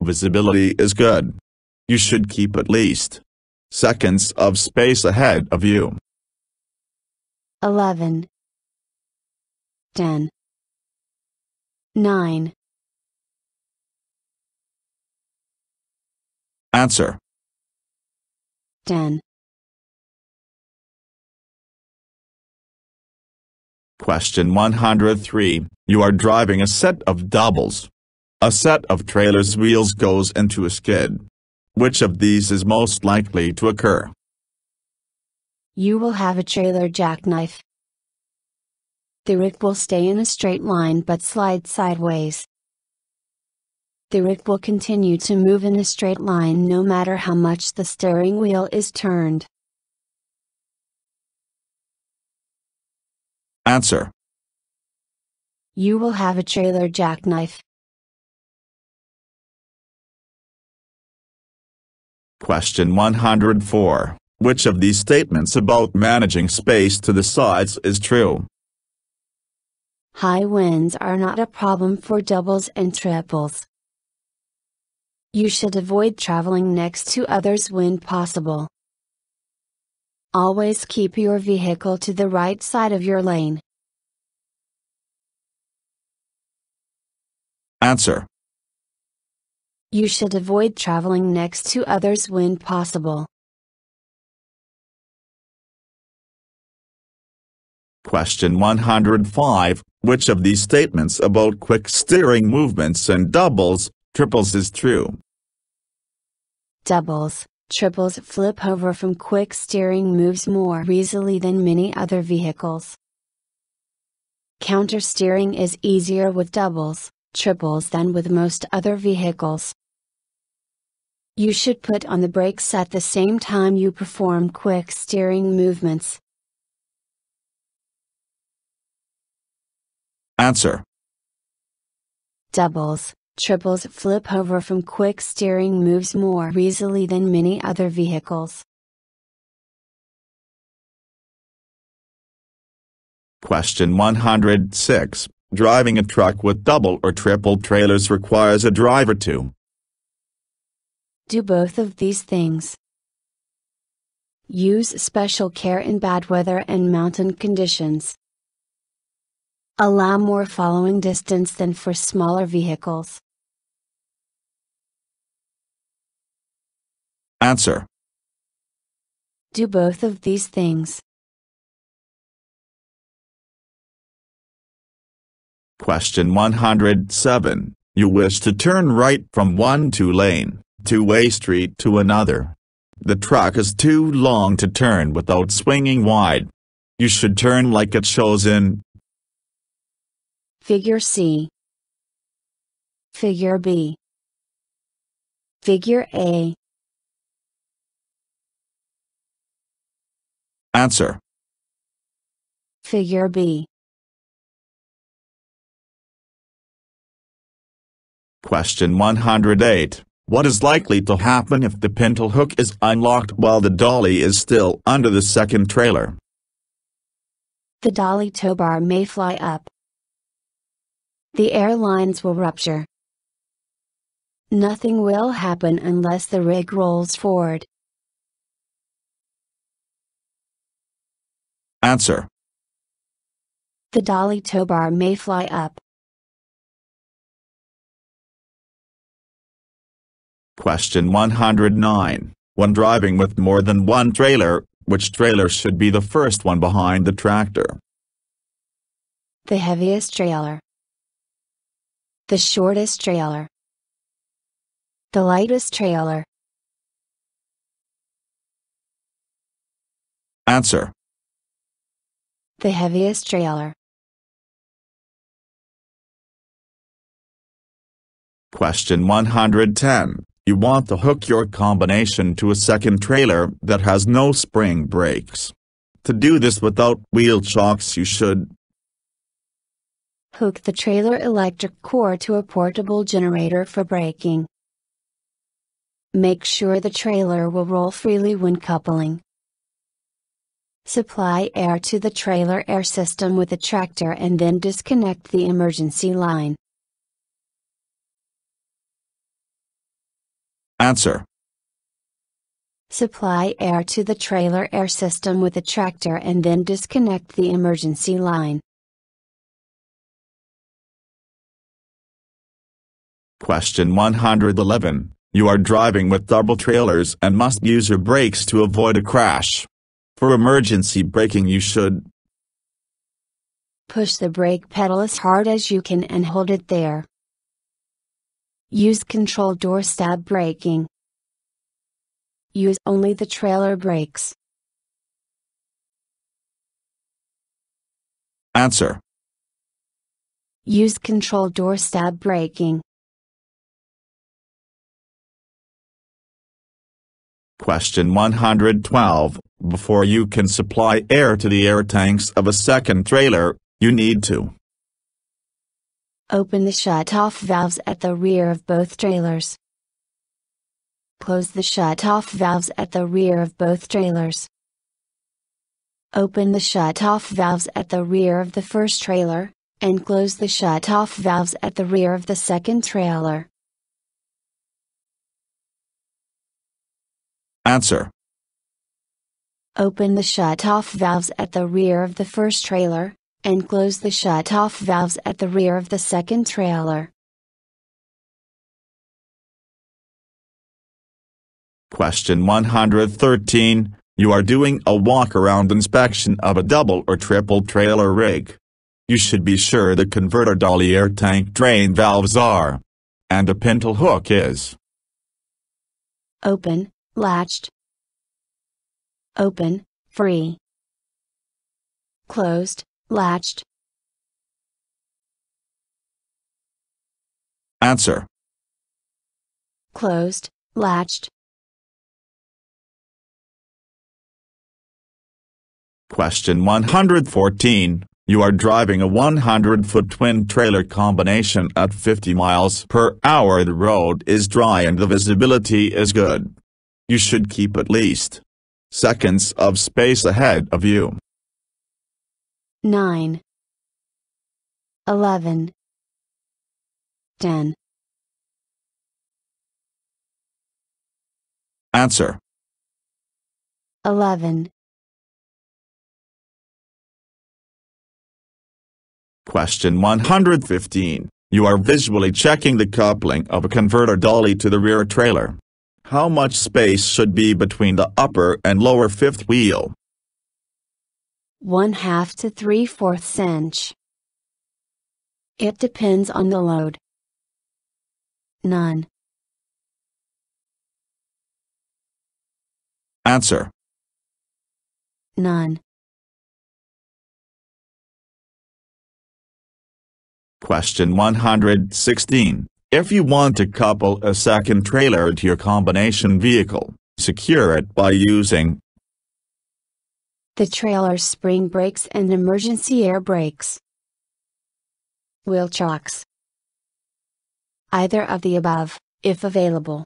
Visibility is good. You should keep at least seconds of space ahead of you. eleven. ten. nine. Answer. ten. Question one hundred three. You are driving a set of doubles. A set of trailers' wheels goes into a skid. Which of these is most likely to occur? You will have a trailer jackknife. The rig will stay in a straight line but slide sideways. The rig will continue to move in a straight line no matter how much the steering wheel is turned. Answer. You will have a trailer jackknife. Question one hundred four. Which of these statements about managing space to the sides is true? High winds are not a problem for doubles and triples. You should avoid traveling next to others when possible. Always keep your vehicle to the right side of your lane. Answer. You should avoid traveling next to others when possible. Question one hundred five. Which of these statements about quick steering movements and doubles, triples is true? Doubles, triples flip over from quick steering moves more easily than many other vehicles. Counter steering is easier with doubles, triples than with most other vehicles. You should put on the brakes at the same time you perform quick steering movements. Answer. Doubles, triples flip over from quick steering moves more easily than many other vehicles. Question one hundred six. Driving a truck with double or triple trailers requires a driver to do both of these things. Use special care in bad weather and mountain conditions. Allow more following distance than for smaller vehicles. Answer. Do both of these things. Question one hundred seven. You wish to turn right from one two-lane, two-way street to another. The truck is too long to turn without swinging wide. You should turn like it shows in Figure C, Figure B, Figure A. Answer. Figure B. Question one hundred eight. What is likely to happen if the pintle hook is unlocked while the dolly is still under the second trailer? The dolly tow bar may fly up. The air lines will rupture. Nothing will happen unless the rig rolls forward. Answer. The dolly tow bar may fly up. Question one hundred nine. When driving with more than one trailer, which trailer should be the first one behind the tractor? The heaviest trailer. The shortest trailer. The lightest trailer. Answer. The heaviest trailer. Question one hundred ten. You want to hook your combination to a second trailer that has no spring brakes. To do this without wheel chocks, you should hook the trailer electric cord to a portable generator for braking. Make sure the trailer will roll freely when coupling. Supply air to the trailer air system with the tractor and then disconnect the emergency line. Answer. Supply air to the trailer air system with a tractor and then disconnect the emergency line. Question one hundred eleven. You are driving with double trailers and must use your brakes to avoid a crash. For emergency braking, you should push the brake pedal as hard as you can and hold it there. Use controlled door stab braking. Use only the trailer brakes. Answer. Use controlled door stab braking. Question one hundred twelve. Before you can supply air to the air tanks of a second trailer, you need to open the shut-off valves at the rear of both trailers. Close the shut-off valves at the rear of both trailers. Open the shut-off valves at the rear of the first trailer, and close the shut-off valves at the rear of the second trailer. Answer. Open the shut-off valves at the rear of the first trailer, and close the shut-off valves at the rear of the second trailer. Question one hundred thirteen. You are doing a walk-around inspection of a double or triple trailer rig. You should be sure the converter dolly air tank drain valves are, and the pintle hook is open, latched, open, free, closed, latched. Answer. Closed, latched. Question one hundred fourteen. You are driving a one hundred foot twin trailer combination at fifty miles per hour. The road is dry and the visibility is good. You should keep at least seconds of space ahead of you. nine, eleven, ten. Answer. eleven. Question one hundred fifteen. You are visually checking the coupling of a converter dolly to the rear trailer. How much space should be between the upper and lower fifth wheel? One half to three fourths inch. It depends on the load. None. Answer. None. Question one hundred sixteen. If you want to couple a second trailer to your combination vehicle, secure it by using the trailer's spring brakes and emergency air brakes, wheel chocks, either of the above, if available.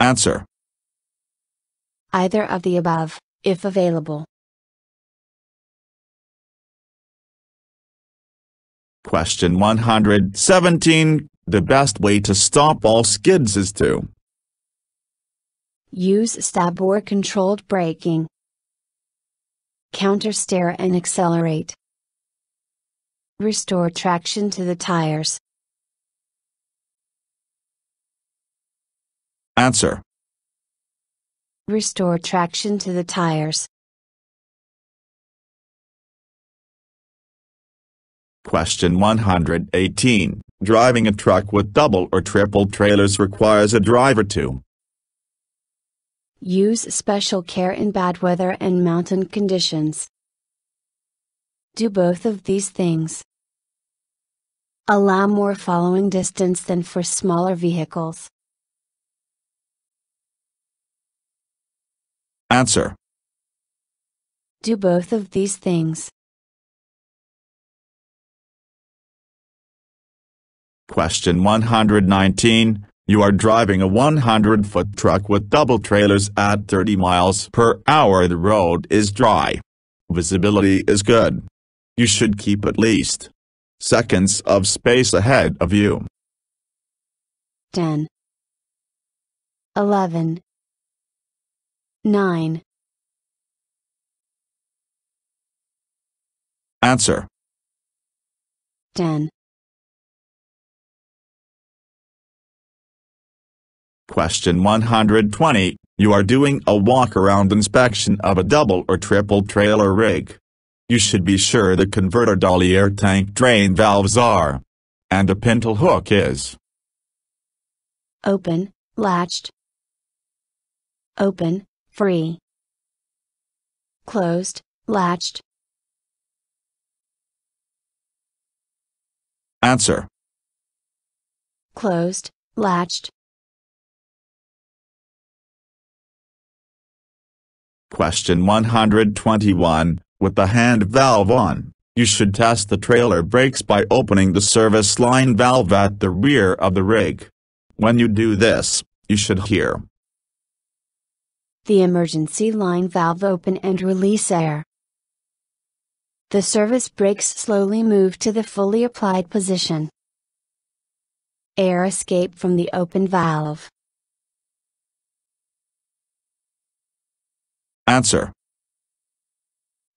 Answer. Either of the above, if available. Question one hundred seventeen. The best way to stop all skids is to use stab or controlled braking, counter steer and accelerate, restore traction to the tires. Answer. Restore traction to the tires. Question one hundred eighteen. Driving a truck with double or triple trailers requires a driver to use special care in bad weather and mountain conditions. Do both of these things. Allow more following distance than for smaller vehicles. Answer. Do both of these things. Question one hundred nineteen. You are driving a one hundred foot truck with double trailers at thirty miles per hour. The road is dry. Visibility is good. You should keep at least seconds of space ahead of you. ten, eleven, nine. Answer. ten. Question one hundred twenty. You are doing a walk-around inspection of a double or triple trailer rig. You should be sure the converter dolly air tank drain valves are, and the pintle hook is open, latched, open, free, closed, latched. Answer. Closed, latched. Question one hundred twenty-one. With the hand valve on, you should test the trailer brakes by opening the service line valve at the rear of the rig. When you do this, you should hear the emergency line valve open and release air. the service brakes slowly move to the fully applied position. Air escape from the open valve. Answer.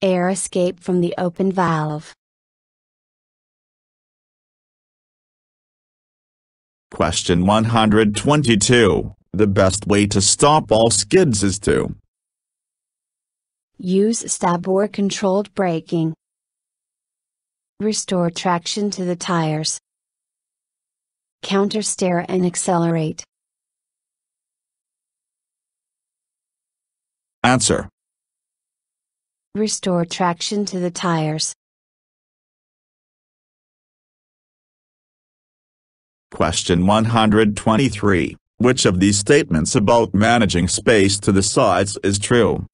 Air escape from the open valve. Question one hundred twenty-two. The best way to stop all skids is to use stab or controlled braking, restore traction to the tires, counter steer and accelerate. Answer. Restore traction to the tires. Question one hundred twenty-three. Which of these statements about managing space to the sides is true?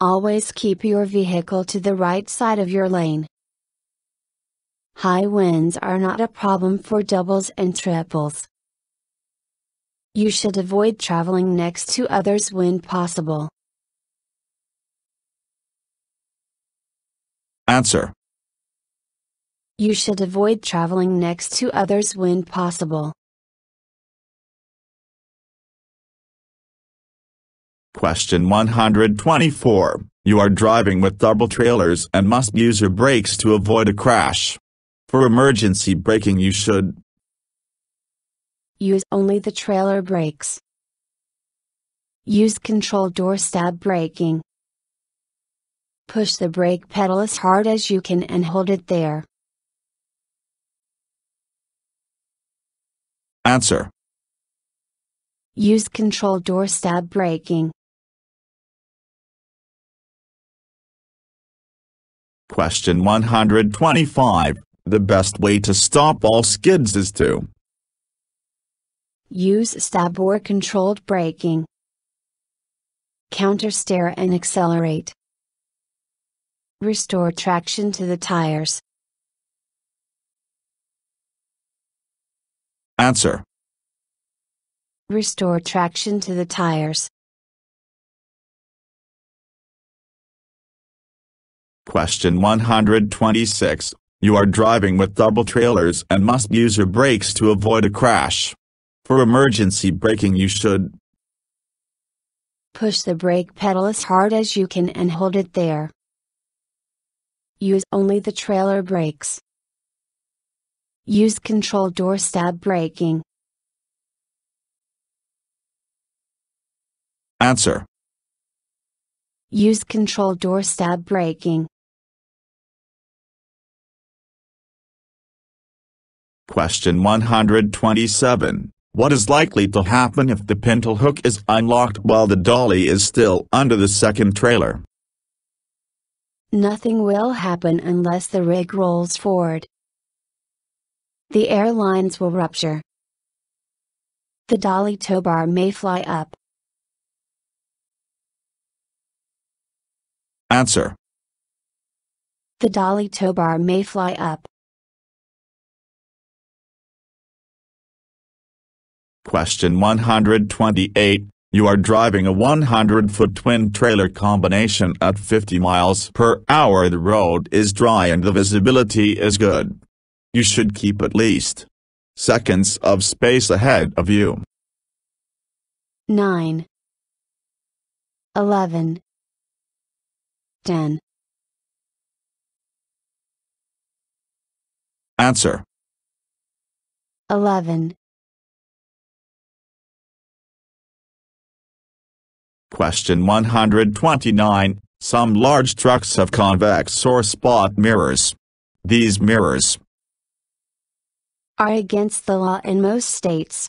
Always keep your vehicle to the right side of your lane. High winds are not a problem for doubles and triples. You should avoid traveling next to others when possible. Answer. You should avoid traveling next to others when possible. Question one hundred twenty-four. You are driving with double trailers and must use your brakes to avoid a crash. For emergency braking you should use only the trailer brakes. Use controlled door stab braking. Push the brake pedal as hard as you can and hold it there. Answer. Use controlled door stab braking. Question one hundred twenty-five. The best way to stop all skids is to use stab or controlled braking, counter steer and accelerate, restore traction to the tires. Answer. Restore traction to the tires. Question one hundred twenty-six. You are driving with double trailers and must use your brakes to avoid a crash. For emergency braking you should push the brake pedal as hard as you can and hold it there. Use only the trailer brakes. Use controlled door stab braking. Answer. Use controlled door stab braking. Question one hundred twenty-seven. What is likely to happen if the pintle hook is unlocked while the dolly is still under the second trailer? Nothing will happen unless the rig rolls forward. The air lines will rupture. The dolly tow bar may fly up. Answer. The dolly tow bar may fly up. Question one hundred twenty-eight. You are driving a one hundred foot twin trailer combination at fifty miles per hour. The road is dry and the visibility is good. You should keep at least seconds of space ahead of you. nine, eleven, ten. Answer. eleven. Question one hundred twenty-nine. Some large trucks have convex or spot mirrors. These mirrors are against the law in most states.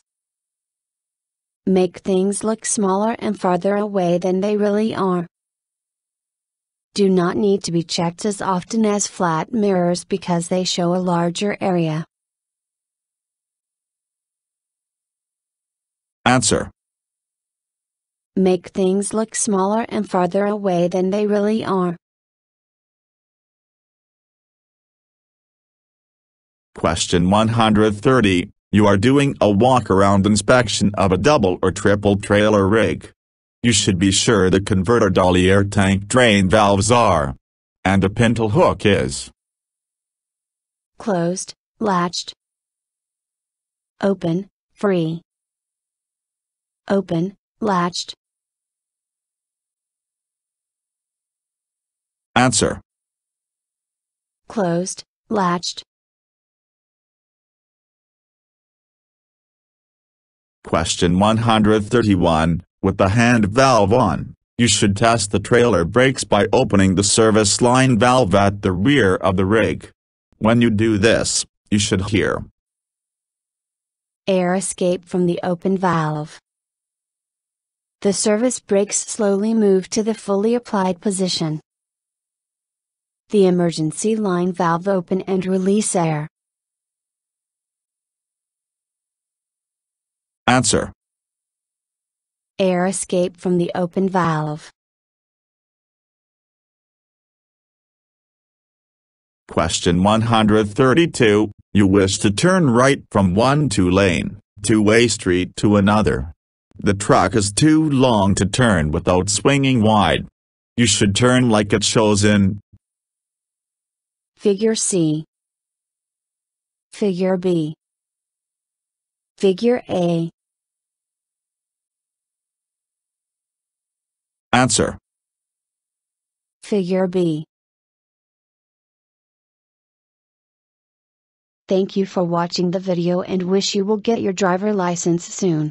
Make things look smaller and farther away than they really are. Do not need to be checked as often as flat mirrors because they show a larger area. Answer. Make things look smaller and farther away than they really are. Question one hundred thirty. You are doing a walk-around inspection of a double or triple trailer rig. You should be sure the converter dolly air tank drain valves are and a pintle hook is closed, latched, open, free, open, latched. Answer: closed, latched. Question one hundred thirty-one. With the hand valve on, you should test the trailer brakes by opening the service line valve at the rear of the rig. When you do this, you should hear air escape from the open valve. The service brakes slowly move to the fully applied position. The emergency line valve open and release air. Answer: air escape from the open valve. Question one hundred thirty-two. You wish to turn right from one two-lane, two-way street to another. The truck is too long to turn without swinging wide. You should turn like it shows in Figure C, Figure B, Figure A. Answer: Figure B. Thank you for watching the video and wish you will get your driver license soon.